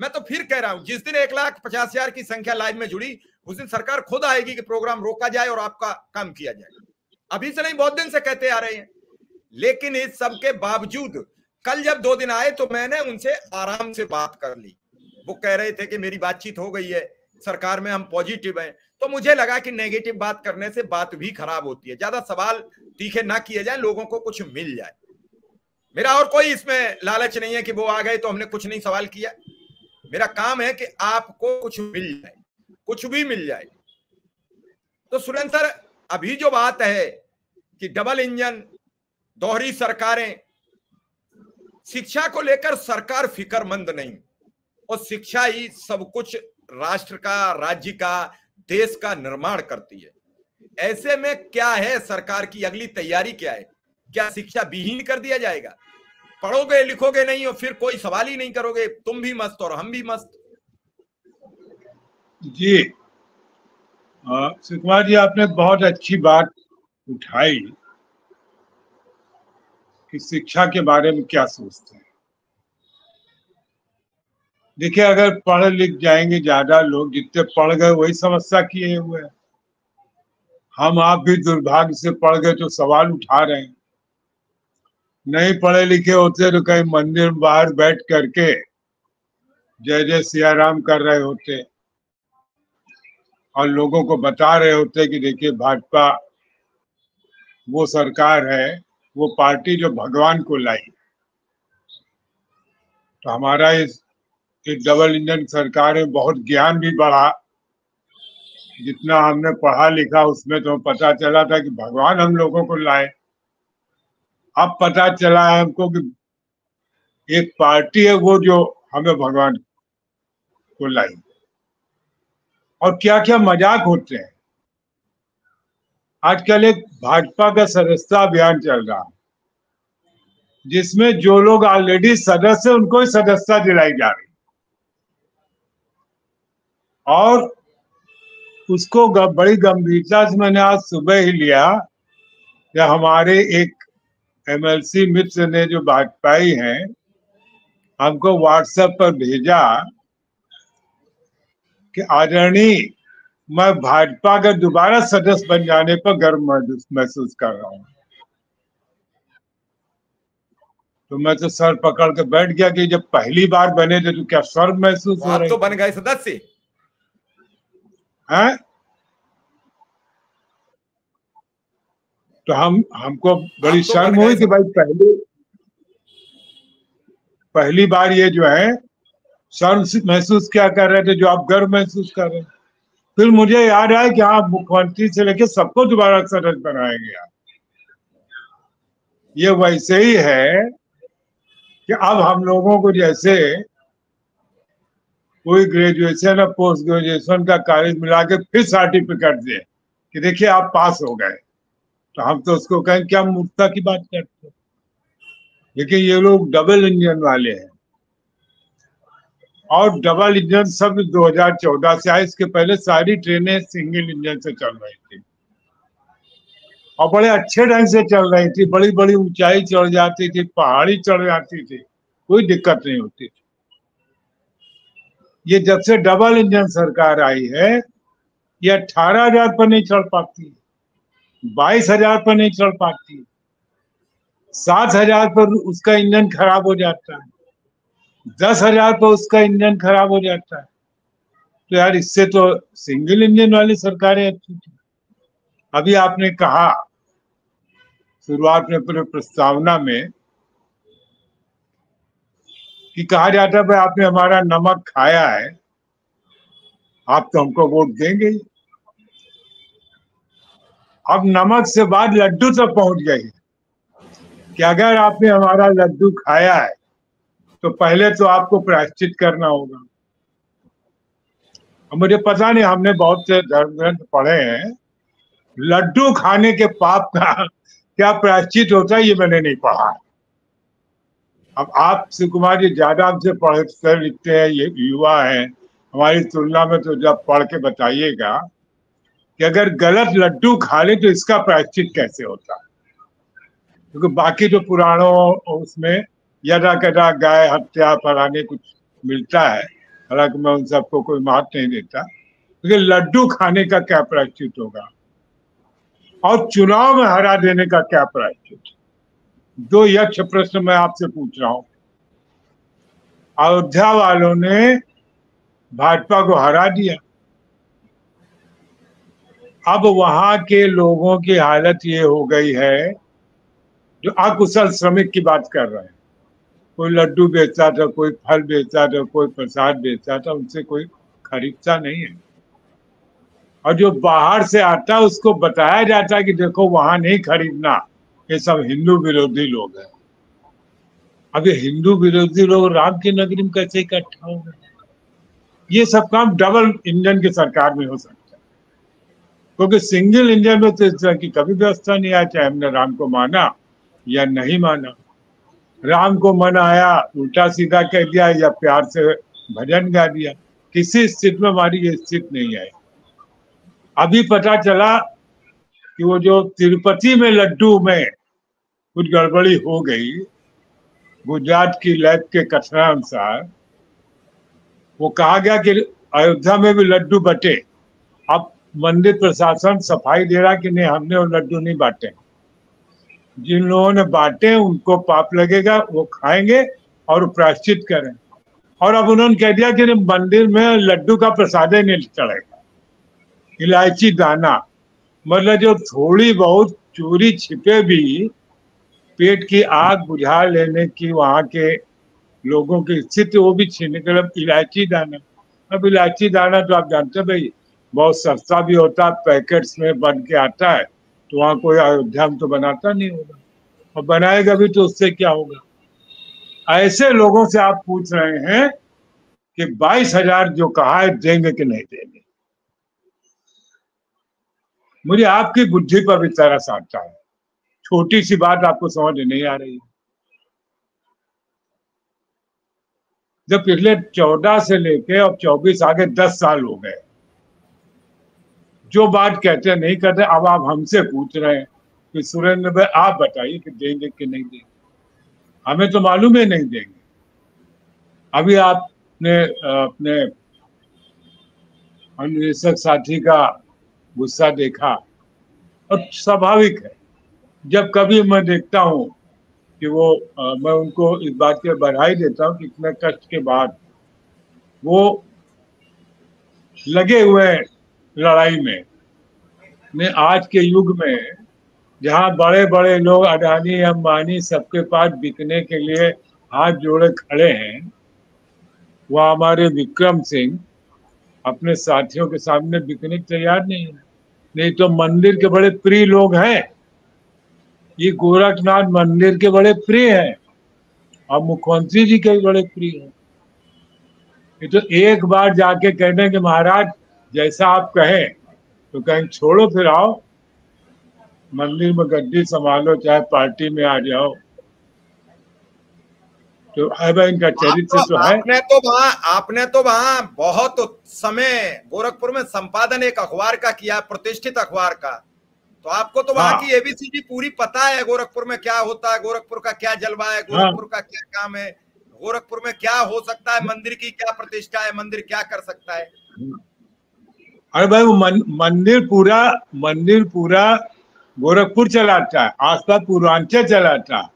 मैं तो फिर कह रहा हूं, जिस दिन एक लाख पचास हजार की संख्या लाइव में जुड़ी उस दिन सरकार खुद आएगी कि प्रोग्राम रोका जाए और आपका काम किया जाए। अभी से नहीं, बहुत दिन से कहते आ रहे हैं। लेकिन इस सब के बावजूद कल जब दो दिन आए तो मैंने उनसे आराम से बात कर ली। वो कह रहे थे कि मेरी बातचीत हो गई है सरकार में, हम पॉजिटिव हैं। तो मुझे लगा कि नेगेटिव बात करने से बात भी खराब होती है, ज्यादा सवाल तीखे ना किए जाए, लोगों को कुछ मिल जाए। मेरा और कोई इसमें लालच नहीं है कि वो आ गए तो हमने कुछ नहीं सवाल किया। मेरा काम है कि आपको कुछ मिल जाए, कुछ भी मिल जाए। तो सुरेंद्र सर, अभी जो बात है कि डबल इंजन, दोहरी सरकारें, शिक्षा को लेकर सरकार फिक्रमंद नहीं, और शिक्षा ही सब कुछ राष्ट्र का, राज्य का, देश का निर्माण करती है। ऐसे में क्या है सरकार की अगली तैयारी, क्या है? क्या शिक्षा विहीन कर दिया जाएगा? पढ़ोगे लिखोगे नहीं और फिर कोई सवाल ही नहीं करोगे, तुम भी मस्त और हम भी मस्त। जी सुकुमार जी, आपने बहुत अच्छी बात उठाई कि शिक्षा के बारे में क्या सोचते हैं। देखिए, अगर पढ़ लिख जाएंगे ज्यादा लोग, जितने पढ़ गए वही समस्या किए हुए हैं। हम आप भी दुर्भाग्य से पढ़ गए तो सवाल उठा रहे हैं, नहीं पढ़े लिखे होते तो कहीं मंदिर बाहर बैठ करके जय जय सियाराम कर रहे होते और लोगों को बता रहे होते कि देखिए भाजपा वो सरकार है, वो पार्टी जो भगवान को लाई। तो हमारा इस, इस डबल इंजन सरकार में बहुत ज्ञान भी बढ़ा। जितना हमने पढ़ा लिखा उसमें तो पता चला था कि भगवान हम लोगों को लाए। अब पता चला है हमको कि एक पार्टी है वो जो हमें भगवान को लाई। और क्या क्या मजाक होते हैं। आजकल एक भाजपा का सदस्यता अभियान चल रहा है, जिसमें जो लोग ऑलरेडी सदस्य हैं उनको ही सदस्यता दिलाई जा रही है। और उसको बड़ी गंभीरता से मैंने आज सुबह ही लिया कि हमारे एक एमएलसी मित्र ने, जो भाजपाई हैं, हमको व्हाट्सएप पर भेजा कि आदरणीय, मैं भाजपा का दोबारा सदस्य बन जाने पर गर्व महसूस कर रहा हूं। तो मैं तो सर पकड़ के बैठ गया कि जब पहली बार बने थे तो क्या शर्म महसूस हो रही। तो बन गए सदस्य हैं तो हम हमको बड़ी तो शर्म हुई कि भाई पहली पहली बार ये जो है शर्म महसूस क्या कर रहे थे जो आप गर्व महसूस कर रहे हैं। फिर मुझे याद आया कि आप मुख्यमंत्री से लेकर सबको दोबारा सदस्य बनाया गया। ये वैसे ही है कि अब हम लोगों को जैसे कोई ग्रेजुएशन और पोस्ट ग्रेजुएशन का कॉलेज मिला के फिर सर्टिफिकेट दे कि देखिए आप पास हो गए, तो हम तो उसको कहें क्या मूर्खता की बात करते हो। लेकिन ये लोग डबल इंजन वाले हैं और डबल इंजन सब दो हज़ार चौदह से आए, इसके पहले सारी ट्रेनें सिंगल इंजन से चल रही थी और बड़े अच्छे ढंग से चल रही थी, बड़ी बड़ी ऊंचाई चढ़ जाती थी, पहाड़ी चढ़ जाती थी, कोई दिक्कत नहीं होती थी। ये जब से डबल इंजन सरकार आई है ये अठारह हजार पर नहीं चढ़ पाती, बाईस हजार पर नहीं चढ़ पाती, सात हजार पर उसका इंजन खराब हो जाता है, दस हजार पर उसका इंजन खराब हो जाता है। तो यार इससे तो सिंगल इंजन वाली सरकारें अच्छी थी। अभी आपने कहा शुरुआत में पूरे प्रस्तावना में कि कहा जाता है भाई आपने हमारा नमक खाया है आप तो हमको वोट देंगे ही। अब नमक से बाद लड्डू तक पहुंच गई कि अगर आपने हमारा लड्डू खाया है तो पहले तो आपको प्रायश्चित करना होगा। और मुझे पता नहीं, हमने बहुत से धर्म ग्रंथ पढ़े हैं, लड्डू खाने के पाप का क्या प्रायश्चित होता है ये मैंने नहीं पढ़ा। अब आप शिव कुमार जी ज्यादा आपसे पढ़ते लिखते हैं, ये युवा हैं हमारी तुलना में, तो जब पढ़ के बताइएगा कि अगर गलत लड्डू खा ले तो इसका प्रायश्चित कैसे होता, क्योंकि तो बाकी तो पुराणों उसमें यदा कदा गाय हत्या फलाने कुछ मिलता है, हालांकि मैं उन सबको कोई महत्व नहीं देता, क्योंकि लड्डू खाने का क्या प्रायश्चित होगा और चुनाव में हरा देने का क्या प्रायश्चित। दो यक्ष प्रश्न मैं आपसे पूछ रहा हूं। अयोध्या वालों ने भाजपा को हरा दिया, अब वहां के लोगों की हालत ये हो गई है जो अकुशल श्रमिक की बात कर रहे हैं, कोई लड्डू बेचता था, कोई फल बेचता था, कोई प्रसाद बेचता था, उनसे कोई खरीदता नहीं है। और जो बाहर से आता उसको बताया जाता कि देखो वहां नहीं खरीदना, ये सब हिंदू विरोधी लोग हैं। अब ये हिंदू विरोधी लोग राम की नगरी में कैसे इकट्ठा हो गए? ये सब काम डबल इंजन की सरकार में हो सकता है, क्योंकि सिंगल इंजन में तो इस तरह की कभी व्यवस्था नहीं आई, चाहे हमने राम को माना या नहीं माना। राम को मनाया, उल्टा सीधा कह दिया या प्यार से भजन गा दिया, किसी स्थिति में हमारी ये स्थिति नहीं आई। अभी पता चला कि वो जो तिरुपति में लड्डू में कुछ गड़बड़ी हो गई गुजरात की लैब के कथनानुसार, वो कहा गया कि अयोध्या में भी लड्डू बटे। अब मंदिर प्रशासन सफाई दे रहा कि नहीं हमने वो लड्डू नहीं बांटे, जिन लोगों ने बांटे उनको पाप लगेगा, वो खाएंगे और प्रायश्चित करें। और अब उन्होंने कह दिया कि मंदिर में लड्डू का प्रसाद नहीं चढ़ेगा, इलायची दाना, मतलब जो थोड़ी बहुत चोरी छिपे भी पेट की आग बुझा लेने की वहाँ के लोगों की स्थिति, वो भी छीनने के लिए इलायची दाना। अब इलायची दाना तो आप जानते हैं भाई बहुत सस्ता भी होता है, पैकेट्स में बन के आता है, तो वहाँ कोई अयोध्या में तो बनाता नहीं होगा और बनाएगा भी तो उससे क्या होगा। ऐसे लोगों से आप पूछ रहे हैं कि बाईस हजार जो कहा है देंगे कि नहीं देंगे। मुझे आपकी बुद्धि पर भी तरस आता है, छोटी सी बात आपको समझ नहीं आ रही है। जब पिछले चौदह से लेके अब चौबीस आगे दस साल हो गए, जो बात कहते नहीं कहते, अब आप हमसे पूछ रहे हैं कि सुरेंद्र भाई आप बताइए कि देंगे कि नहीं देंगे। हमें तो मालूम है नहीं देंगे। अभी आपने अपने अन्वेषक साथी का गुस्सा देखा और स्वाभाविक है। जब कभी मैं देखता हूँ कि वो आ, मैं उनको इस बात की बधाई देता हूँ कि इतने कष्ट के बाद वो लगे हुए लड़ाई में ने आज के युग में जहाँ बड़े बड़े लोग अडानी अंबानी सबके पास बिकने के लिए हाथ जोड़े खड़े हैं, वहाँ हमारे विक्रम सिंह अपने साथियों के सामने बिकने के तैयार नहीं है। नहीं तो मंदिर के बड़े प्रिय लोग हैं, ये गोरखनाथ मंदिर के बड़े प्रिय हैं और मुख्यमंत्री जी के बड़े प्रिय हैं। ये तो एक बार जाके कहने के महाराज जैसा आप कहें तो कहें छोड़ो फिर आओ मंदिर में गद्दी संभालो, चाहे पार्टी में आ जाओ। तो है भाई इनका चरित्र तो है। आपने तो वहां आपने तो वहां बहुत समय गोरखपुर में संपादन एक अखबार का किया, प्रतिष्ठित अखबार का, तो आपको तो वहां की एबीसीडी पूरी पता है। गोरखपुर में क्या होता है, गोरखपुर का क्या जलवा है, गोरखपुर का क्या काम है, गोरखपुर में क्या हो सकता है, मंदिर की क्या प्रतिष्ठा है, मंदिर क्या कर सकता है। अरे भाई वो मन, मंदिर पूरा मंदिर पूरा गोरखपुर चलाता है, आस्था पूर्वांचल चलाता है।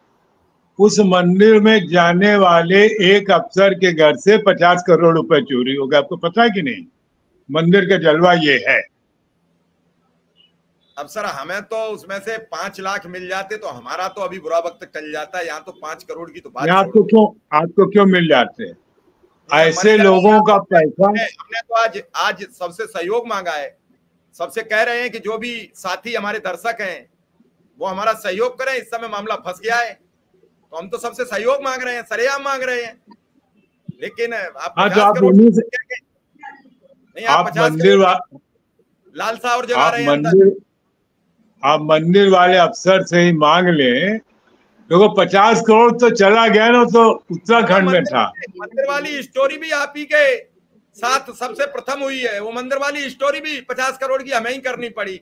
उस मंदिर में जाने वाले एक अफसर के घर से पचास करोड़ रुपए चोरी हो गए, आपको पता है कि नहीं। मंदिर का जलवा ये है। अब सर हमें तो उसमें से पांच लाख मिल जाते तो हमारा तो अभी बुरा वक्त टल जाता है, यहाँ तो पांच करोड़ की तो बात। आपको क्यों आपको क्यों मिल जाते हैं ऐसे लोगों का पैसा। हमने तो आज आज सबसे सहयोग मांगा है, सबसे कह रहे हैं कि जो भी साथी हमारे दर्शक हैं वो हमारा सहयोग करें, इस समय मामला फंस गया है तो हम तो सबसे सहयोग मांग रहे हैं, सरेआम मांग रहे हैं। लेकिन आप नहीं, आप मंदिर लालसा और जला रहे हैं। आप मंदिर वाले अफसर से ही मांग लें, देखो पचास करोड़ तो चला गया ना, तो उत्तराखंड में था। मंदिर वाली स्टोरी भी आप ही के साथ सबसे प्रथम हुई है, वो मंदिर वाली स्टोरी भी पचास करोड़ की हमें ही करनी पड़ी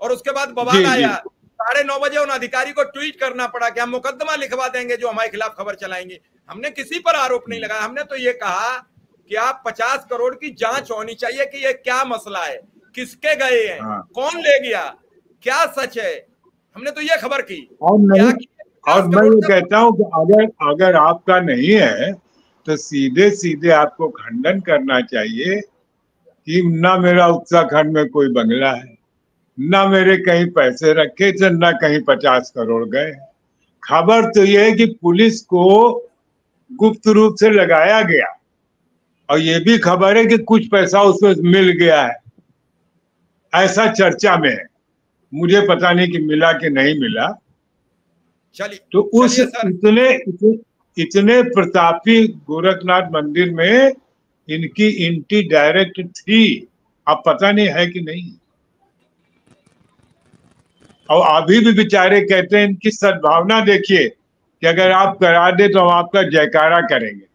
और उसके बाद बवाल आया। साढ़े नौ बजे उन अधिकारी को ट्वीट करना पड़ा कि हम मुकदमा लिखवा देंगे जो हमारे खिलाफ खबर चलाएंगे। हमने किसी पर आरोप नहीं लगाया, हमने तो ये कहा कि आप पचास करोड़ की जाँच होनी चाहिए कि ये क्या मसला है, किसके गए हैं, कौन ले गया, क्या सच है। हमने तो ये खबर की। और मैं ये कहता हूँ कि अगर अगर आपका नहीं है तो सीधे सीधे आपको खंडन करना चाहिए कि ना मेरा उत्तराखंड में कोई बंगला है, ना मेरे कहीं पैसे रखे थे, ना कहीं पचास करोड़ गए। खबर तो ये है कि पुलिस को गुप्त रूप से लगाया गया और ये भी खबर है कि कुछ पैसा उसमें मिल गया है, ऐसा चर्चा में है। मुझे पता नहीं कि मिला कि नहीं मिला। चलिए तो उस इतने इतने प्रतापी गोरखनाथ मंदिर में इनकी इंटी डायरेक्ट थी, अब पता नहीं है कि नहीं। और अभी भी बेचारे कहते हैं, इनकी सद्भावना देखिए कि अगर आप करा दे तो हम आपका जयकारा करेंगे।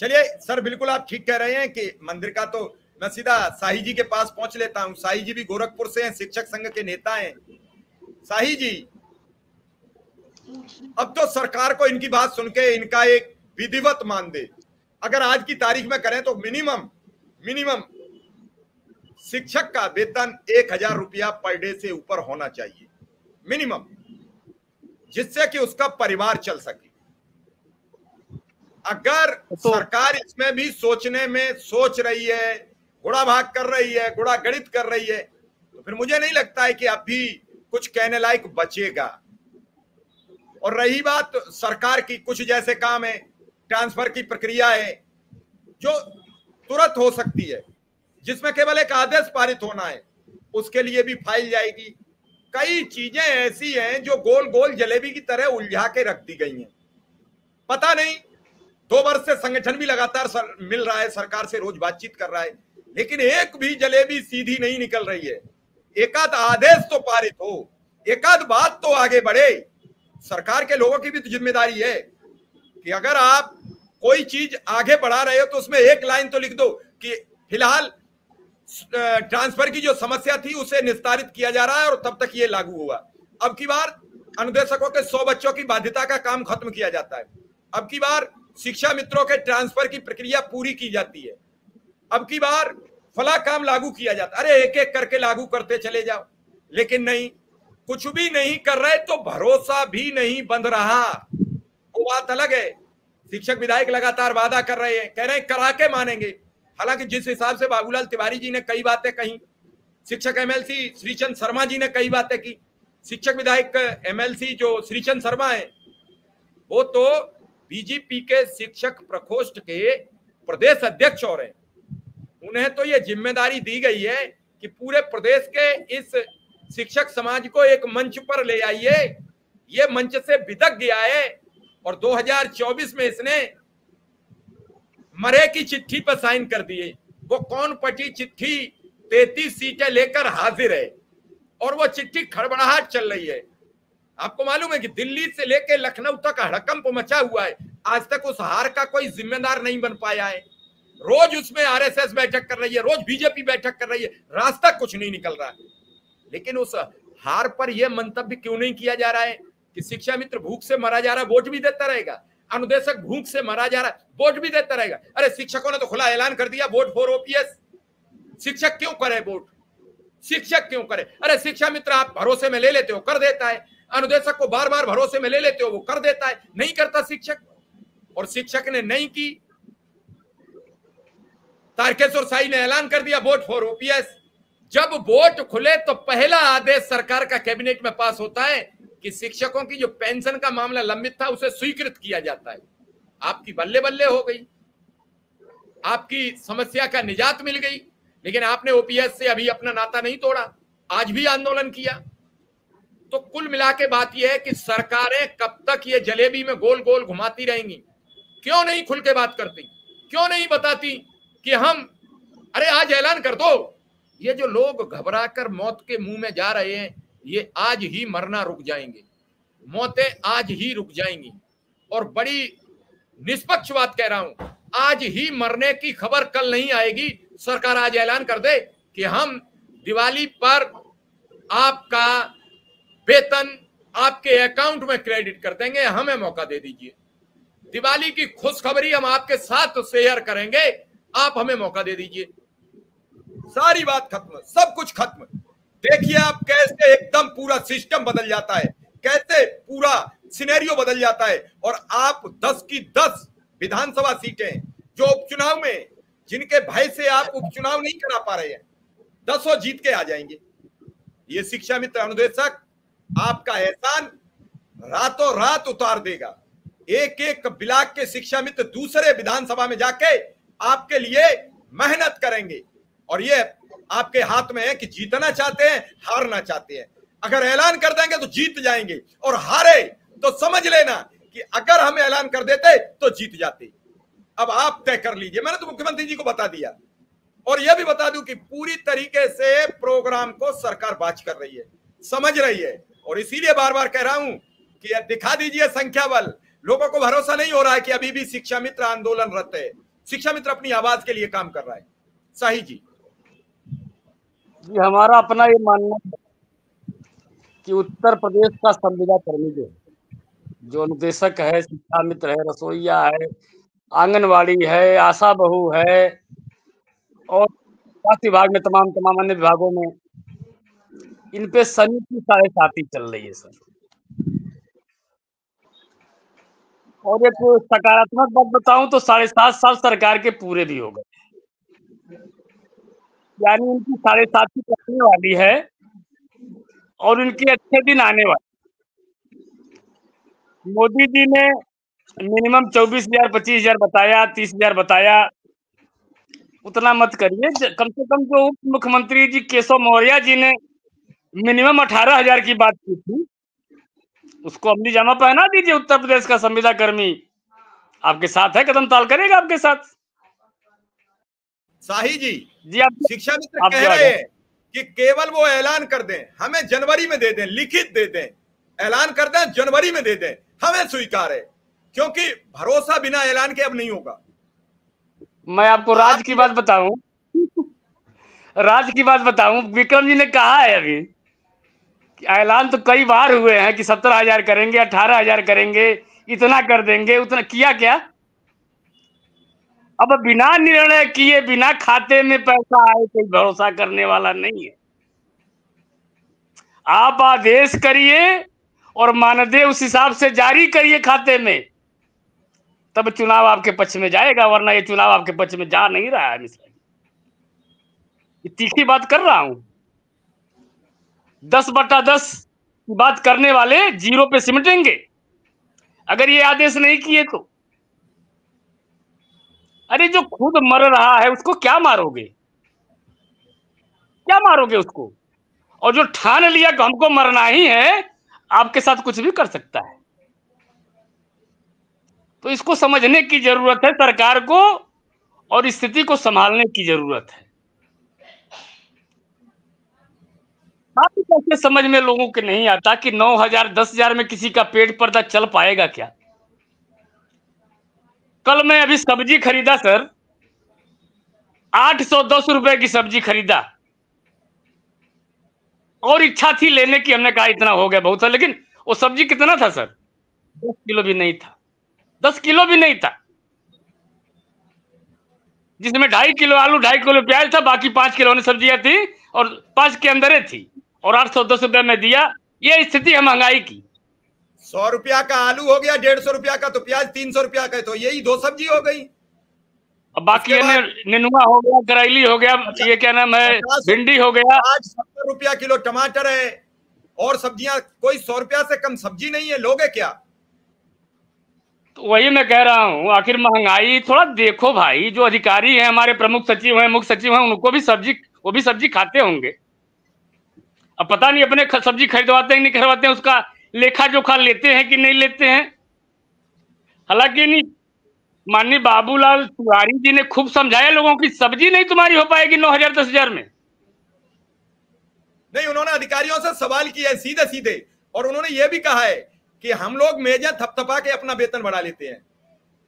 चलिए सर बिल्कुल आप ठीक कह रहे हैं कि मंदिर का तो मैं सीधा साही जी के पास पहुंच लेता हूं। साही जी भी गोरखपुर से हैं, शिक्षक संघ के नेता हैं। साही जी, अब तो सरकार को इनकी बात सुन के इनका एक विधिवत मानदेय अगर आज की तारीख में करें तो मिनिमम मिनिमम शिक्षक का वेतन एक हजार रुपया पर डे से ऊपर होना चाहिए मिनिमम, जिससे कि उसका परिवार चल सके। अगर तो सरकार इसमें भी सोचने में सोच रही है, घोड़ा भाग कर रही है, घोड़ा गणित कर रही है, तो फिर मुझे नहीं लगता है कि अभी कुछ कहने लायक बचेगा। और रही बात सरकार की, कुछ जैसे काम है, ट्रांसफर की प्रक्रिया है जो तुरंत हो सकती है, जिसमें केवल एक आदेश पारित होना है, उसके लिए भी फाइल जाएगी। कई चीजें ऐसी हैं जो गोल गोल जलेबी की तरह उलझा के रख दी गई हैं। पता नहीं, दो वर्ष से संगठन भी लगातार सर, मिल रहा है, सरकार से रोज बातचीत कर रहा है, लेकिन एक भी जलेबी सीधी नहीं निकल रही है। एकाध आदेश तो पारित हो, एकाध बात तो आगे बढ़े। सरकार के लोगों की भी तो जिम्मेदारी है कि अगर आप कोई चीज आगे बढ़ा रहे हो तो उसमें एक लाइन तो लिख दो कि फिलहाल ट्रांसफर की जो समस्या थी उसे निस्तारित किया जा रहा है और तब तक ये लागू हुआ। अब की बार अनुदेशकों के सौ बच्चों की बाध्यता का काम खत्म किया जाता है। अब की बार शिक्षा मित्रों के ट्रांसफर की प्रक्रिया पूरी की जाती है। अब की बार फला काम लागू किया जाता। अरे एक एक करके लागू करते चले जाओ, लेकिन नहीं, कुछ भी नहीं कर रहे तो भरोसा भी नहीं बंध रहा। वो बात अलग है, शिक्षक विधायक लगातार वादा कर रहे हैं, कह रहे हैं करा के मानेंगे। हालांकि जिस हिसाब से बाबूलाल तिवारी जी ने कई बातें कही, शिक्षक एमएलसी श्रीचंद शर्मा जी ने कई बातें की, शिक्षक विधायक एमएलसी जो श्रीचंद शर्मा है वो तो बीजेपी के शिक्षक प्रकोष्ठ के प्रदेश अध्यक्ष हो रहे हैं। उन्हें तो ये जिम्मेदारी दी गई है कि पूरे प्रदेश के इस शिक्षक समाज को एक मंच पर ले आइए। ये मंच से बिदक गया है और दो हज़ार चौबीस में इसने मरे की चिट्ठी पर साइन कर दिए। वो कौन पटी चिट्ठी तैंतीस सीटें लेकर हाजिर है और वो चिट्ठी खड़बड़ाहट चल रही है। आपको मालूम है कि दिल्ली से लेकर लखनऊ तक हड़कंप मचा हुआ है। आज तक उस हार का कोई जिम्मेदार नहीं बन पाया है। रोज उसमें आरएसएस बैठक कर रही है, रोज बीजेपी बैठक कर रही है, रास्ता कुछ नहीं निकल रहा है। लेकिन उस हार पर यह मंतव्य क्यों नहीं किया जा रहा है कि शिक्षा मित्र भूख से मरा जा रहा है, वोट भी देता रहेगा, अनुदेशक भूख से मरा जा रहा है, वोट भी देता रहेगा। अरे शिक्षकों ने तो खुला ऐलान कर दिया वोट फॉर ओपीएस। शिक्षक क्यों करे वोट, शिक्षक क्यों करे? अरे शिक्षा मित्र आप भरोसे में ले लेते हो, कर देता है, अनुदेशक को बार बार भरोसे में ले लेते हो, वो कर देता है, नहीं करता शिक्षक। और शिक्षक ने नहीं की, तारकेश्वर साई ने ऐलान कर दिया वोट फॉर ओपीएस। जब वोट खुले तो पहला आदेश सरकार का कैबिनेट में पास होता है कि शिक्षकों की जो पेंशन का मामला लंबित था उसे स्वीकृत किया जाता है। आपकी बल्ले बल्ले हो गई, आपकी समस्या का निजात मिल गई, लेकिन आपने ओपीएस से अभी अपना नाता नहीं तोड़ा, आज भी आंदोलन किया। तो कुल मिला के बात यह है कि सरकारें कब तक ये जलेबी में गोल गोल घुमाती रहेंगी? क्यों नहीं खुल के बात करती, क्यों नहीं बताती कि हम, अरे आज ऐलान कर दो। ये जो लोग घबरा कर मौत के मुंह में जा रहे हैं, ये आज ही मरना रुक जाएंगे, मौतें आज ही रुक जाएंगी। और बड़ी निष्पक्ष बात कह रहा हूं, आज ही मरने की खबर कल नहीं आएगी। सरकार आज ऐलान कर दे कि हम दिवाली पर आपका वेतन आपके अकाउंट में क्रेडिट कर देंगे, हमें मौका दे दीजिए, दिवाली की खुशखबरी हम आपके साथ शेयर करेंगे, आप हमें मौका दे दीजिए। सारी बात खत्म, सब कुछ खत्म। देखिए आप कैसे एकदम पूरा सिस्टम बदल जाता है, कैसे पूरा सिनेरियो बदल जाता है। और आप दस की दस विधानसभा सीटें जो उपचुनाव में, जिनके भय से आप उपचुनाव नहीं करा पा रहे हैं, दसों जीत के आ जाएंगे। ये शिक्षा मित्र अनुदेशक आपका एहसान रातों रात उतार देगा। एक एक ब्लाक के शिक्षा मित्र दूसरे विधानसभा में जाके आपके लिए मेहनत करेंगे और ये आपके हाथ में है कि जीतना चाहते हैं हारना चाहते हैं। अगर ऐलान कर देंगे तो जीत जाएंगे और हारे तो समझ लेना कि अगर हम ऐलान कर देते तो जीत जाते। अब आप तय कर लीजिए, मैंने तो मुख्यमंत्री जी को बता दिया। और यह भी बता दूं कि पूरी तरीके से प्रोग्राम को सरकार वाच कर रही है, समझ रही है। और इसीलिए बार बार कह रहा हूं कि दिखा दीजिए संख्या बल। लोगों को भरोसा नहीं हो रहा है कि अभी भी शिक्षा मित्र आंदोलनरत है, शिक्षा मित्र अपनी आवाज के लिए काम कर रहा है। साही जी जी हमारा अपना ये मानना है कि उत्तर प्रदेश का संविदा कर्मी जो जो अनुदेशक है, शिक्षा मित्र है, रसोईया है, आंगनवाड़ी है, आशा बहू है और स्वास्थ्य विभाग में तमाम तमाम अन्य विभागों में, इन पे शनि की साढ़ेसाती चल रही है सर। और एक सकारात्मक बात बताऊं तो साढ़े सात साल सरकार के पूरे भी हो गए, यानी उनकी साढ़े सात की कटने वाली है और उनके अच्छे दिन आने वाले। मोदी जी ने मिनिमम चौबीस हजार पच्चीस हजार बताया, तीस हजार बताया, उतना मत करिए। कम से कम जो उप मुख्यमंत्री जी केशव मौर्य जी ने मिनिमम अठारह हजार की बात की थी, उसको अमली जामा पहना दीजिए। उत्तर प्रदेश का संविदा कर्मी आपके साथ है, कदम ताल करेगा आपके साथ। साही जी जी आप शिक्षा मित्र कह रहे हैं कि केवल वो ऐलान कर दें, हमें जनवरी में दे दें, लिखित दे दें, ऐलान कर दें जनवरी में दे दें, हमें स्वीकार है, क्योंकि भरोसा बिना ऐलान के अब नहीं होगा। मैं आपको राज की बात बताऊं राज की बात बताऊं विक्रम जी ने कहा है अभी कि ऐलान तो कई बार हुए हैं कि सत्रह हजार करेंगे, अठारह हजार करेंगे, इतना कर देंगे, उतना किया क्या? अब बिना निर्णय किए, बिना खाते में पैसा आए कोई भरोसा करने वाला नहीं है। आप आदेश करिए और मानदेय उस हिसाब से जारी करिए खाते में, तब चुनाव आपके पक्ष में जाएगा, वरना ये चुनाव आपके पक्ष में जा नहीं रहा है। मिश्रा जी, तीखी बात कर रहा हूं, दस बटा दस की बात करने वाले जीरो पे सिमटेंगे अगर ये आदेश नहीं किए तो। अरे जो खुद मर रहा है उसको क्या मारोगे, क्या मारोगे उसको? और जो ठान लिया कि हमको मरना ही है, आपके साथ कुछ भी कर सकता है। तो इसको समझने की जरूरत है सरकार को, और स्थिति को संभालने की जरूरत है। बात कैसे समझ में लोगों के नहीं आता कि नौ हजार दस हजार में किसी का पेट पर्दा चल पाएगा क्या? कल मैं अभी सब्जी खरीदा सर, आठ सौ दस रुपए की सब्जी खरीदा, और इच्छा थी लेने की, हमने कहा इतना हो गया बहुत था, लेकिन वो सब्जी कितना था सर? दस किलो भी नहीं था, दस किलो भी नहीं था, जिसमें ढाई किलो आलू ढाई किलो प्याज था, बाकी पांच किलो ने सब्जियां थी और पांच के अंदर थी, और आठ सौ दस रुपये में दिया। ये स्थिति है महंगाई की। सौ रुपया का आलू हो गया, डेढ़ सौ रुपया का, तो प्याज तीन सौ रुपया का, तो यही दो सब्जी हो गई। अब बाकी नेनुआ हो गया, करेली हो गया, ये क्या नाम है, भिंडी हो गया। आज सत्तर रुपया किलो टमाटर है, और सब्जियां कोई सौ रुपया से कम सब्जी नहीं है, लोगे क्या? तो वही मैं कह रहा हूँ, आखिर महंगाई थोड़ा देखो भाई। जो अधिकारी हैं, हमारे प्रमुख सचिव हैं, मुख्य सचिव हैं, उनको भी सब्जी, वो भी सब्जी खाते होंगे। अब पता नहीं अपने सब्जी खरीदवाते हैं नहीं खरीदवाते हैं, उसका लेखा जोखा लेते हैं कि नहीं लेते हैं। हालांकि नहीं, माननीय बाबूलाल तिवारी जी ने खूब समझाया लोगों की, सब्जी नहीं तुम्हारी हो पाएगी नौ हजार दस हजार में। नहीं, उन्होंने अधिकारियों से सवाल किया है सीधे सीधे, और उन्होंने ये भी कहा है कि हम लोग मेजा थपथपा के अपना वेतन बढ़ा लेते हैं।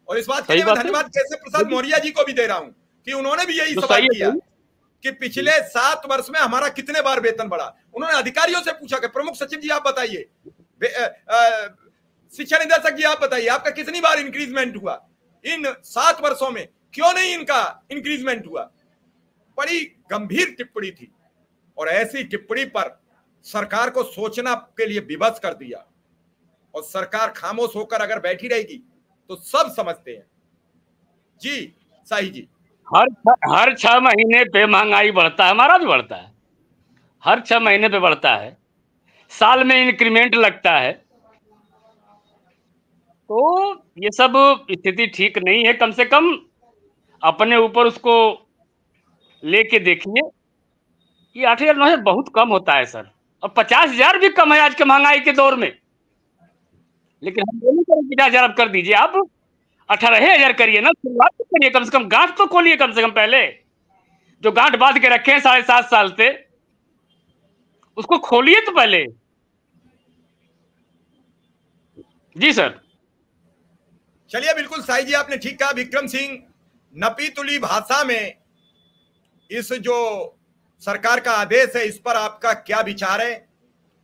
और इस बात के लिए मैं धन्यवाद केशव प्रसाद मौर्य जी को भी दे रहा हूं कि उन्होंने भी यही सवाल किया कि पिछले सात वर्ष में हमारा कितने बार वेतन बढ़ा। उन्होंने अधिकारियों से पूछा कि प्रमुख सचिव जी आप बताइए, शिक्षा निदेशक जी आप बताइए, आपका कितनी बार इंक्रीजमेंट हुआ इन सात वर्षों में, क्यों नहीं इनका इंक्रीजमेंट हुआ? बड़ी गंभीर टिप्पणी थी, और ऐसी टिप्पणी पर सरकार को सोचना के लिए विवश कर दिया। और सरकार खामोश होकर अगर बैठी रहेगी तो सब समझते हैं जी। साई जी, हर हर छह महीने पे महंगाई बढ़ता है, हमारा भी बढ़ता है, हर छह महीने पे बढ़ता है, साल में इंक्रीमेंट लगता है। तो ये सब स्थिति ठीक नहीं है, कम से कम अपने ऊपर उसको लेके देखिए। ये आठ हजार नौ हजार बहुत कम होता है सर, और पचास हजार भी कम है आज के महंगाई के दौर में। लेकिन हम बोले पचास हजार आप कर दीजिए, आप अठारह हजार करिए ना, शुरुआत तो करिए, कम से कम गांठ तो खोलिए, कम से कम पहले जो गांठ बांध के रखे हैं साढ़े सात साल से, उसको खोलिए तो पहले जी सर। चलिए, बिल्कुल साई जी आपने ठीक कहा। विक्रम सिंह, नपीतुली भाषा में इस जो सरकार का आदेश है, इस पर आपका क्या विचार है?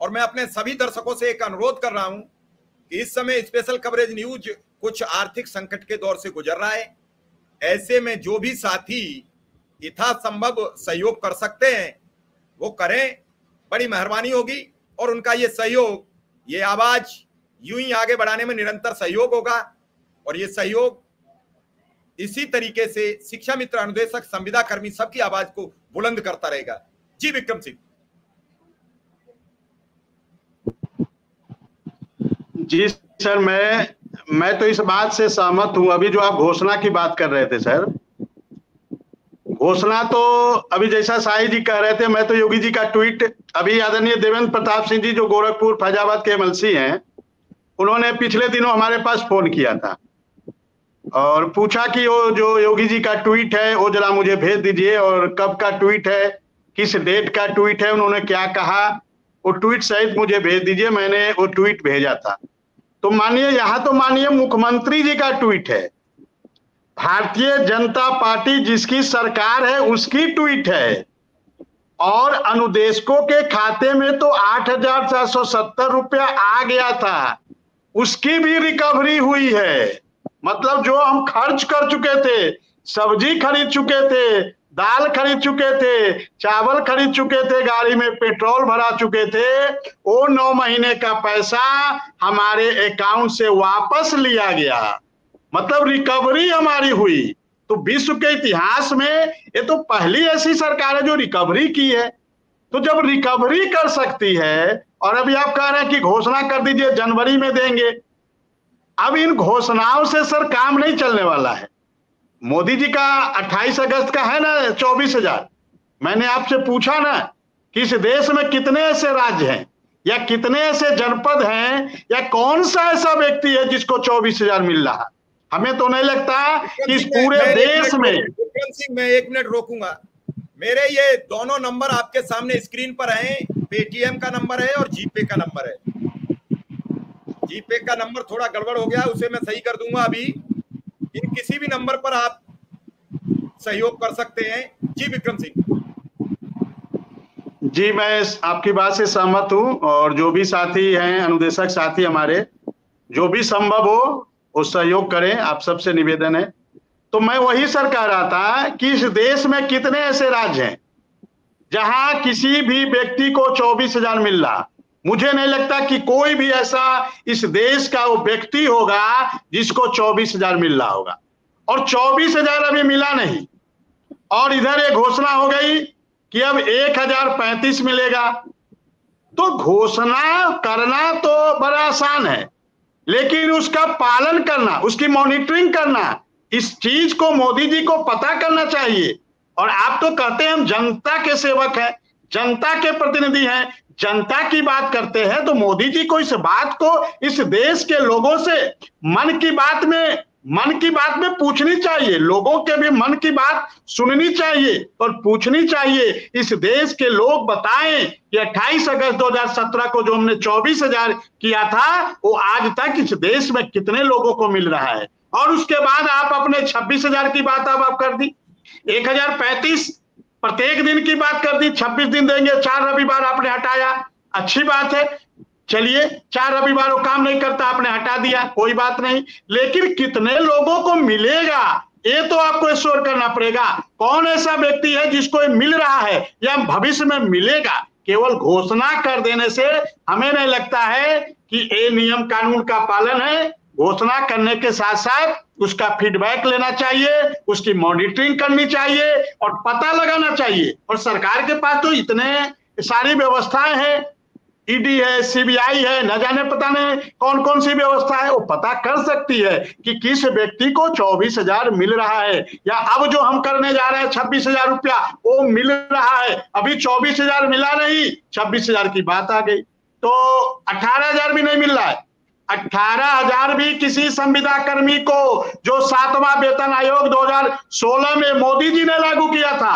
और मैं अपने सभी दर्शकों से एक अनुरोध कर रहा हूं कि इस समय स्पेशल कवरेज न्यूज कुछ आर्थिक संकट के दौर से गुजर रहा है। ऐसे में जो भी साथी यथासंभव सहयोग कर सकते हैं वो करें, बड़ी मेहरबानी होगी। और उनका ये सहयोग, ये आवाज यूं ही आगे बढ़ाने में निरंतर सहयोग होगा। और ये सहयोग इसी तरीके से शिक्षा मित्र, अनुदेशक, संविदा कर्मी, सबकी आवाज को बुलंद करता रहेगा। जी विक्रम सिंह जी। सर, मैं मैं तो इस बात से सहमत हूं। अभी जो आप घोषणा की बात कर रहे थे सर, घोषणा तो अभी जैसा साई जी कह रहे थे, मैं तो योगी जी का ट्वीट, अभी आदरणीय देवेंद्र प्रताप सिंह जी जो गोरखपुर फैजाबाद के एमएलसी हैं, उन्होंने पिछले दिनों हमारे पास फोन किया था और पूछा कि वो जो योगी जी का ट्वीट है वो जरा मुझे भेज दीजिए, और कब का ट्वीट है, किस डेट का ट्वीट है, उन्होंने क्या कहा, वो ट्वीट सहित मुझे भेज दीजिए। मैंने वो ट्वीट भेजा था। तो मानिए, यहाँ तो मानिए मुख्यमंत्री जी का ट्वीट है, भारतीय जनता पार्टी जिसकी सरकार है उसकी ट्वीट है। और अनुदेशकों के खाते में तो आठ हजार चार सौ सत्तर रुपया आ गया था, उसकी भी रिकवरी हुई है। मतलब जो हम खर्च कर चुके थे, सब्जी खरीद चुके थे, दाल खरीद चुके थे, चावल खरीद चुके थे, गाड़ी में पेट्रोल भरा चुके थे, वो नौ महीने का पैसा हमारे अकाउंट से वापस लिया गया, मतलब रिकवरी हमारी हुई। तो विश्व के इतिहास में ये तो पहली ऐसी सरकार है जो रिकवरी की है। तो जब रिकवरी कर सकती है, और अभी आप कह रहे हैं कि घोषणा कर दीजिए जनवरी में देंगे, अब इन घोषणाओं से सर काम नहीं चलने वाला है। मोदी जी का अट्ठाईस अगस्त का है ना चौबीस हजार। मैंने आपसे पूछा ना कि इस देश में कितने ऐसे राज्य हैं या कितने ऐसे जनपद हैं या कौन सा ऐसा व्यक्ति है जिसको चौबीस हजार मिल रहा। हमें तो नहीं लगता कि इस पूरे देश में। विक्रम सिंह, मैं एक मिनट रोकूंगा। मेरे ये दोनों नंबर आपके सामने स्क्रीन पर है, पेटीएम का नंबर है और जीपे का नंबर है। जीपे का नंबर थोड़ा गड़बड़ हो गया, उसे मैं सही कर दूंगा अभी। इन किसी भी नंबर पर आप सहयोग कर सकते हैं। जी विक्रम सिंह जी, मैं आपकी बात से सहमत हूं, और जो भी साथी हैं, अनुदेशक साथी हमारे, जो भी संभव हो वो सहयोग करें, आप सबसे निवेदन है। तो मैं वही सर कह रहा था कि इस देश में कितने ऐसे राज्य हैं जहां किसी भी व्यक्ति को चौबीस हजार मिल रहा। मुझे नहीं लगता कि कोई भी ऐसा इस देश का वो व्यक्ति होगा जिसको चौबीस हजार मिल रहा होगा, और चौबीस हजार अभी मिला नहीं। और इधर ये घोषणा हो गई कि अब एक हजार पैंतीस मिलेगा। तो घोषणा करना तो बड़ा आसान है, लेकिन उसका पालन करना, उसकी मॉनिटरिंग करना, इस चीज को मोदी जी को पता करना चाहिए। और आप तो कहते हैं हम जनता के सेवक हैं, जनता के प्रतिनिधि हैं, जनता की बात करते हैं, तो मोदी जी को इस बात को इस देश के लोगों से मन की बात में मन की बात में पूछनी चाहिए। लोगों के भी मन की बात सुननी चाहिए और पूछनी चाहिए। इस देश के लोग बताएं कि अट्ठाईस अगस्त दो हजार सत्रह को जो हमने चौबीस हजार किया था वो आज तक इस देश में कितने लोगों को मिल रहा है। और उसके बाद आप अपने छब्बीस हजार की बात आप, आप कर दी, एक हजार पैंतीस प्रत्येक दिन की बात कर दी, छब्बीस दिन देंगे, चार रविवार आपने हटाया, अच्छी बात है, चलिए चार रविवार वो काम नहीं करता आपने हटा दिया, कोई बात नहीं। लेकिन कितने लोगों को मिलेगा ये तो आपको इंश्योर करना पड़ेगा। कौन ऐसा व्यक्ति है जिसको ये मिल रहा है या भविष्य में मिलेगा। केवल घोषणा कर देने से हमें नहीं लगता है कि ये नियम कानून का पालन है। घोषणा करने के साथ साथ उसका फीडबैक लेना चाहिए, उसकी मॉनिटरिंग करनी चाहिए और पता लगाना चाहिए। और सरकार के पास तो इतने सारी व्यवस्थाएं हैं, ईडी है, सीबीआई है, न जाने पता नहीं कौन कौन सी व्यवस्था है, वो पता कर सकती है कि किस व्यक्ति को चौबीस हजार मिल रहा है, या अब जो हम करने जा रहे हैं छब्बीस हजार रुपया वो मिल रहा है। अभी चौबीस हजार मिला नहीं, छब्बीस हजार की बात आ गई, तो अठारह हजार भी नहीं मिल रहा है। अठारह हजार भी किसी संविदा कर्मी को जो सातवां वेतन आयोग दो हजार सोलह में मोदी जी ने लागू किया था,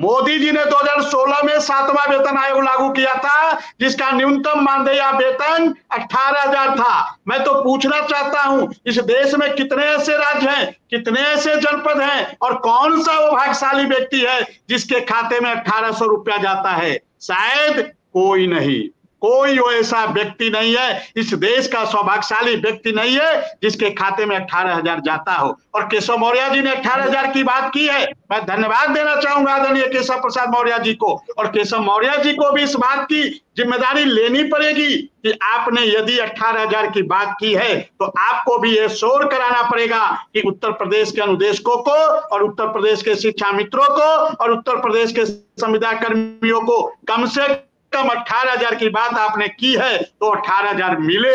मोदी जी ने दो हजार सोलह में सातवां वेतन आयोग लागू किया था, जिसका न्यूनतम मानदेय वेतन अठारह हजार था। मैं तो पूछना चाहता हूं इस देश में कितने ऐसे राज्य हैं, कितने ऐसे जनपद हैं, और कौन सा वो भाग्यशाली व्यक्ति है जिसके खाते में अठारह सौ रुपया जाता है। शायद कोई नहीं, कोई ऐसा व्यक्ति नहीं है, इस देश का सौभाग्यशाली व्यक्ति नहीं है जिसके खाते में अठारह हजार जाता हो। और केशव मौर्य जी ने अठारह हजार की बात की है, मैं धन्यवाद देना चाहूंगा आदरणीय केशव प्रसाद मौर्य जी को। और केशव मौर्य जी को भी इस बात की जिम्मेदारी लेनी पड़ेगी कि आपने यदि अठारह हजार की बात की है तो आपको भी ये शोर कराना पड़ेगा कि उत्तर प्रदेश के अनुदेशकों को और उत्तर प्रदेश के शिक्षा मित्रों को और उत्तर प्रदेश के संविदा कर्मियों को कम से कम अठारह हजार की बात आपने की है तो अठारह हजार मिले।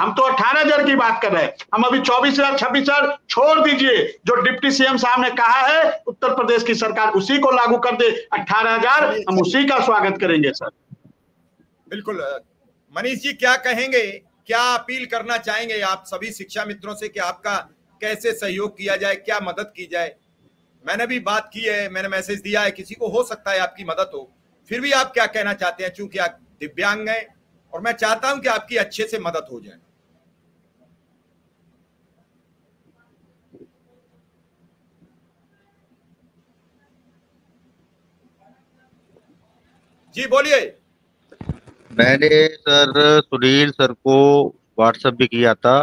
हम तो अठारह हजार की बात कर रहे हैं, हम अभी चौबीस हजार छब्बीस हजार छोड़ दीजिए। जो डिप्टी सीएम साहब ने कहा है उत्तर प्रदेश की सरकार उसी को लागू कर दे, अठारह हजार हम उसी का स्वागत करेंगे सर। बिल्कुल। मनीष जी क्या कहेंगे, क्या अपील करना चाहेंगे आप सभी शिक्षा मित्रों से कि आपका कैसे सहयोग किया जाए, क्या मदद की जाए। मैंने भी बात की है, मैंने मैसेज दिया है, किसी को हो सकता है आपकी मदद हो, फिर भी आप क्या कहना चाहते हैं, चूंकि आप दिव्यांग हैं और मैं चाहता हूं कि आपकी अच्छे से मदद हो जाए। जी बोलिए। मैंने सर सुनील सर को व्हाट्सएप भी किया था,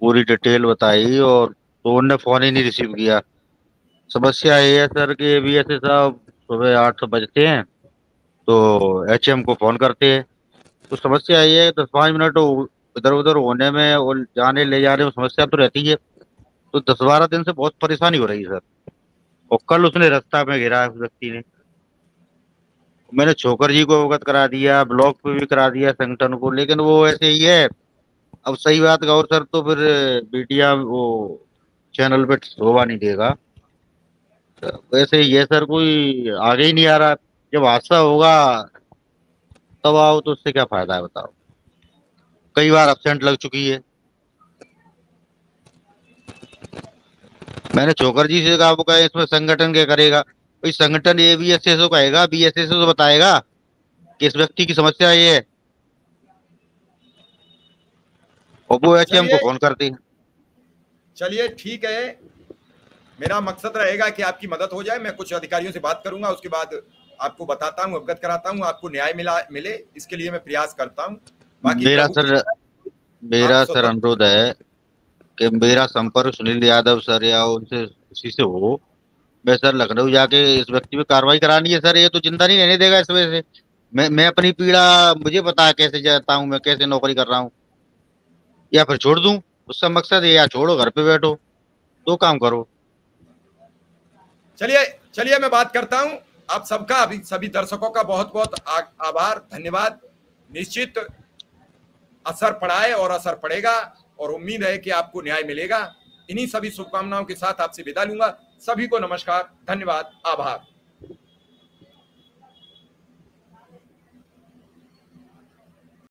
पूरी डिटेल बताई और तो उन्होंने फोन ही नहीं रिसीव किया। समस्या ये है सर कि वी एस ए साहब सुबह आठ सौ बजते हैं तो एच एम को फ़ोन करते हैं, तो समस्या ये है दस पाँच मिनट इधर उधर होने में और जाने ले जाने में समस्या तो रहती है। तो दस बारह दिन से बहुत परेशानी हो रही है सर। और कल उसने रास्ता में घेरा है उस व्यक्ति ने, मैंने चोकर जी को अवगत करा दिया, ब्लॉक पे भी करा दिया संगठन को, लेकिन वो ऐसे ही है। अब सही बात कहो सर तो फिर मीडिया वो चैनल पे शोभा नहीं देगा, वैसे ये सर कोई आगे ही नहीं आ रहा। जब हादसा होगा तब आओ तो उससे क्या फायदा है बताओ। कई बार एब्सेंट लग चुकी है। मैंने चोकर जी से कहा, वो कहे इसमें संगठन क्या करेगा, इस संगठन ये बी एस एस ओ कहेगा, बी एस एस ओ बताएगा कि इस व्यक्ति की समस्या ये है और वो एच एम को फोन करती है। चलिए ठीक है, मेरा मकसद रहेगा कि आपकी मदद हो जाए। मैं कुछ अधिकारियों से बात करूंगा, उसके बाद आपको बताता हूं, अवगत कराता हूं, आपको न्याय मिला मिले इसके लिए मैं प्रयास करता हूं। बाकी मेरा सर मेरा सर अनुरोध है कि मेरा संपर्क सुनील यादव सर या उनसे उसी से हो। मैं सर लखनऊ जाके इस व्यक्ति पे कार्रवाई करानी है सर, ये तो जिंदा नहीं रहने देगा। इस वजह से मैं मैं अपनी पीड़ा मुझे पता है कैसे जाता हूँ, मैं कैसे नौकरी कर रहा हूँ, या फिर छोड़ दूँ। उसका मकसद है या छोड़ो, घर पे बैठो, दो काम करो। चलिए चलिए मैं बात करता हूँ। आप सबका, अभी सभी दर्शकों का बहुत बहुत आभार, धन्यवाद। निश्चित असर पड़ा है और असर पड़ेगा और उम्मीद है कि आपको न्याय मिलेगा। इन्हीं सभी शुभकामनाओं के साथ आपसे विदा लूंगा। सभी को नमस्कार, धन्यवाद, आभार।